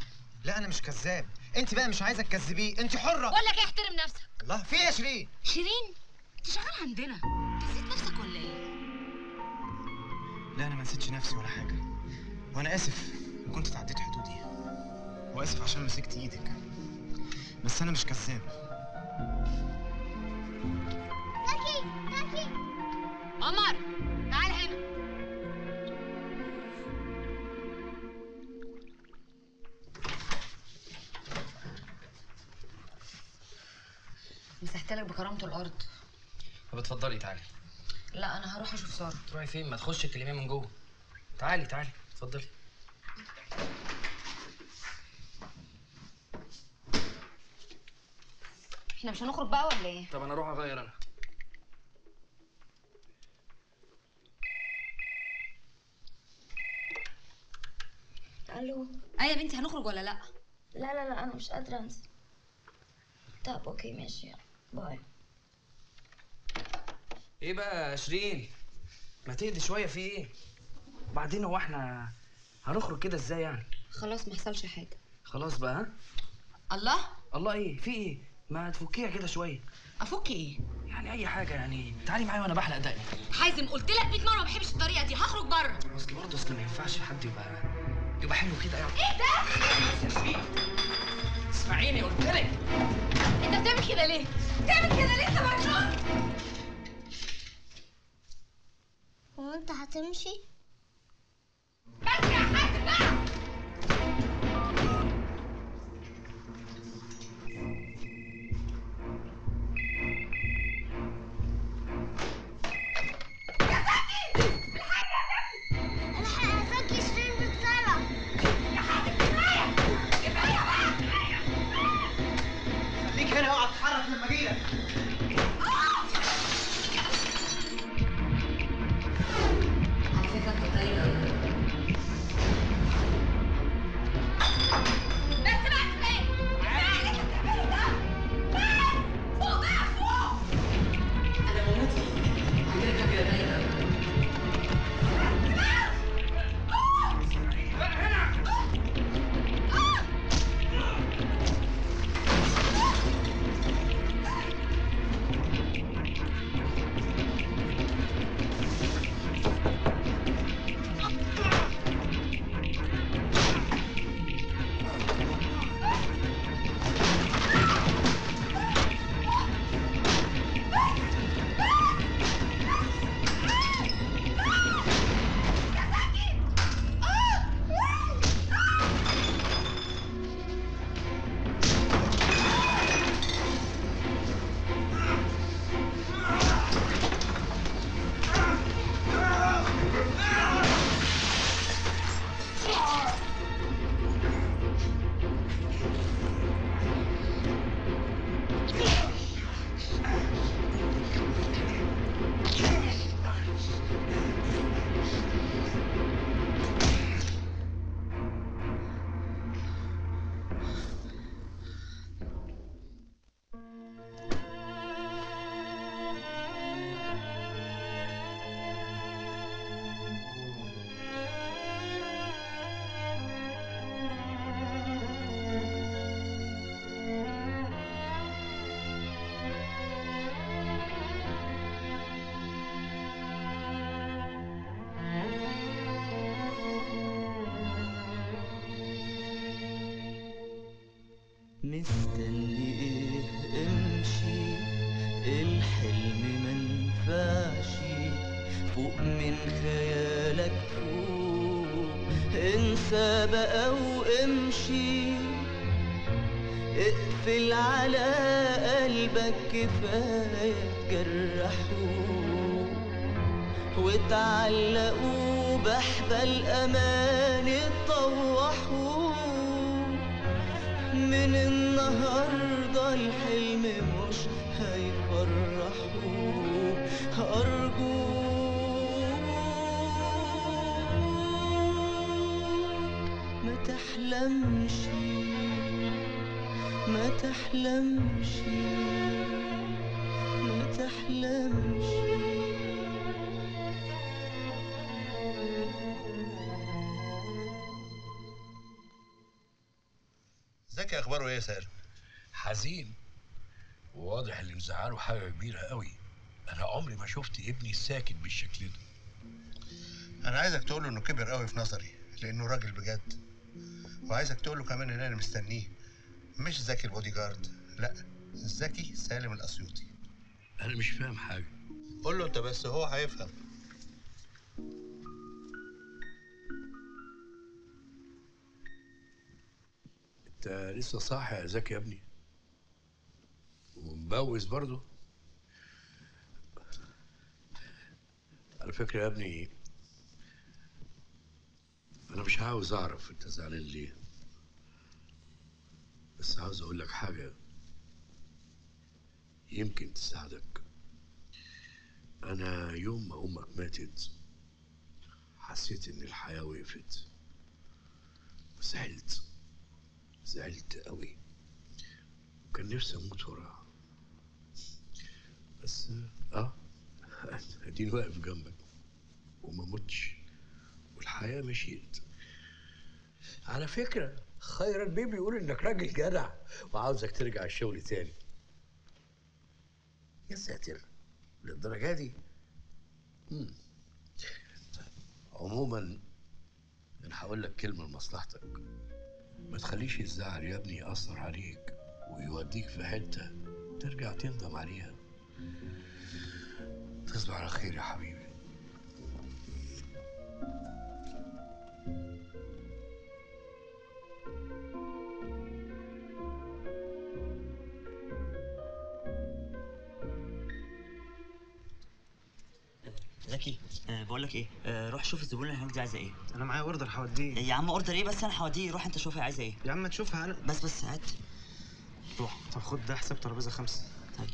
لا انا مش كذاب، انت بقى مش عايزه تكذبيه، انت حره. بقول لك ايه، احترم نفسك. الله، في ايه يا شيرين؟ شيرين انت شغاله عندنا، انت نسيت نفسك ولا ايه؟ لا انا ما نسيتش نفسي ولا حاجه، وانا اسف ان كنت تعديت حدودي، واسف عشان مسكت ايدك، بس انا مش كذاب. زكي زكي. عمر تعال هنا. مسحتلك بكرامه الارض. طب اتفضلي تعالي. لا انا هروح اشوف ساره. تروحي فين؟ ما تخش الكلمه من جوه. تعالي تعالي اتفضلي. احنا مش هنخرج بقى ولا ايه؟ طب انا اروح اغير انا. الو. ايه يا بنتي، هنخرج ولا لا؟ لا لا لا انا مش قادره انزل. طب اوكي ماشي، يلا باي. ايه بقى يا شيرين؟ ما تهدي شويه، في ايه؟ وبعدين هو احنا هنخرج كده ازاي يعني؟ خلاص ما حصلش حاجه. خلاص بقى. ها؟ الله؟ الله ايه؟ في ايه؟ ما تفكيها كده شويه. افك ايه؟ يعني اي حاجه يعني، تعالي معايا وانا بحلق دقني. حازم قلت لك مية مره ما بحبش الطريقه دي، هخرج بره. اصل برضه اصل ما ينفعش حد يبقى يبقى حلو كده يعني. ايه ده؟ يا شيرين اسمعيني قلت لك. انت بتعمل كده ليه؟ بتعمل كده ليه انت مجنون؟ هو انت هتمشي؟ بس يا حاج بقى. يا زكي الحاج، يا زكي الحاج، يا زكي شيرين بتسرع. يا حاج كفايه كفايه بقى، كفايه كفايه. خليك هنا، اوعى تتحرك لما اجيلك. مستني ليه؟ امشي الحلم منفعش فوق من خيالك فوق، انسى بقى وامشي اقفل على قلبك كفاية تجرحوه وتعلقوا بحبل الأمان تطوحوه. من النهارده الحلم مش هيفرحوه، أرجو ما تحلمش ما تحلمش ما تحلمش. زكي اخباره ايه يا سارة؟ حزين وواضح اللي مزعله حاجه كبيره قوي. انا عمري ما شفت ابني ساكت بالشكل ده. انا عايزك تقوله انه كبر قوي في نظري لانه راجل بجد، وعايزك تقوله كمان ان انا مستنيه، مش زكي البودي جارد، لا زكي سالم الاسيوطي. انا مش فاهم حاجه. قول له انت بس هو هيفهم. انت لسه صاحي يا زكي يا ابني؟ ومبوز برضه؟ على فكره يا ابني انا مش عاوز اعرف انت زعلان ليه، بس عاوز اقول لك حاجه يمكن تساعدك. انا يوم ما امك ماتت حسيت ان الحياه وقفت وزعلت، زعلت قوي وكان نفسي اموت وراها، بس اه اديني واقف جنبك وما متش والحياه مشيت. على فكره خير بيه بيقول انك راجل جدع وعاوزك ترجع الشغل تاني. يا ساتر للدرجه دي؟ امم عموما انا هقول لك كلمه لمصلحتك، ما تخليش الزعل يا ابني ياثر عليك ويوديك في حته ترجع تندم عليها. تصبح على خير يا حبيبي. زكي أه بقول لك ايه، أه روح شوف الزبون اللي هناك دي عايزه ايه. انا معايا اوردر هوديه. يا عم اوردر ايه بس، انا هوديه. روح انت شوفها عايزه ايه يا عم. تشوفها انا بس بس هات. روح. طب خد ده حساب ترابيزه خمسه. طيب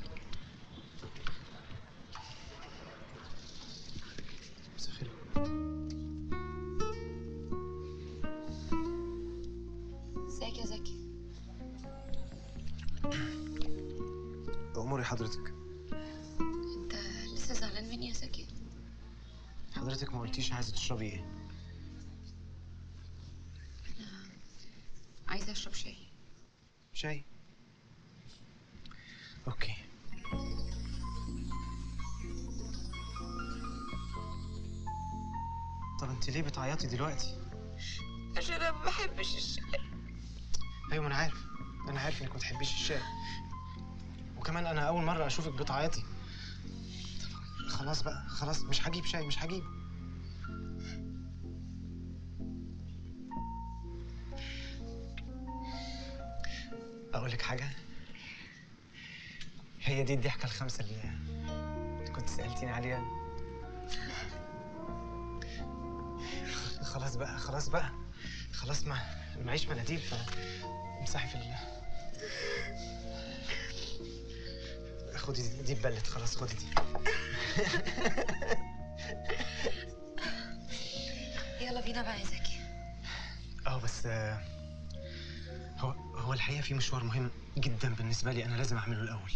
مساء الخير. ازيك يا زكي؟ اموري حضرتك. انت لسه زعلان مني يا زكي؟ حضرتك ما قلتيش عايزه تشربي ايه؟ انا عايزه اشرب شاي. شاي؟ اوكي. طب انت ليه بتعيطي دلوقتي؟ عشان انا ما بحبش الشاي. ايوه انا عارف، انا عارف انك ما بتحبيش الشاي، وكمان انا اول مره اشوفك بتعيطي. خلاص بقى خلاص، مش هجيب شاي، مش هجيب. اقول لك حاجه، هي دي الضحكه الخمسه اللي كنت سالتيني عليها. خلاص بقى خلاص بقى خلاص، ما معيش مناديل فامسحي في ال... خدي دي اتبلت، خلاص خدي دي. يلا بينا بقى يا زكي. اه بس هو هو الحقيقه في مشوار مهم جدا بالنسبه لي انا لازم اعمله الاول.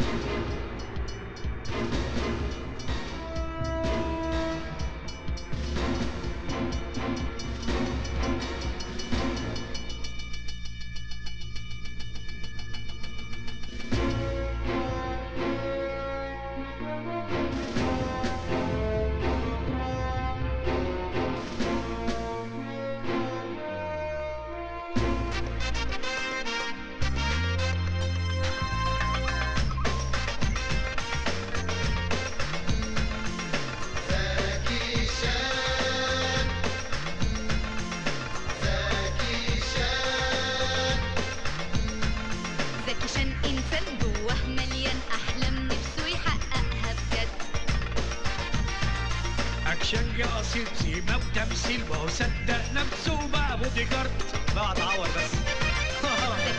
يا ستي ما بتمثيل ما هو صدقنا مسومه بودي جارد بقعد اعور بس.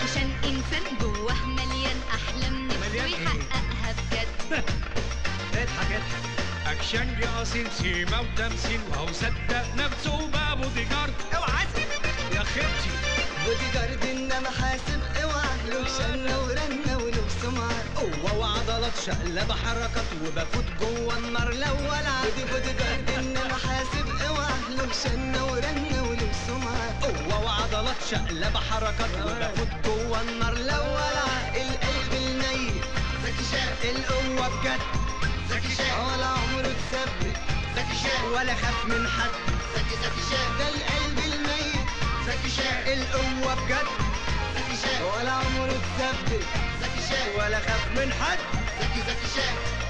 زكي انسان جواه مليان احلام نفسه يحققها بجد. اضحك اضحك اكشن يا ستي ما بتمثيل ما هو صدقنا مسومه بودي جارد. اوعى يا خيبتي بودي جارد انما حاسب اوعى له شنه ورنه وله سمعه قوه وعضلات شقلبه حركات وبفوت جوه النار لو ولع بودي بودي جارد انما حاسب اوعى له شنه ورنه وله سمعه قوه وعضلات شقلبه حركات وبفوت جوه النار لو ولع القلب النيل زكي شان القوه بجد زكي شان ولا عمره اتثبت زكي شان ولا خاف من حد زكي زكي شان ده القلب الميت زكي شان القوة بجد زكي شان ولا عمره اتثبت زكي شان ولا خاف من حد زكي زكي شان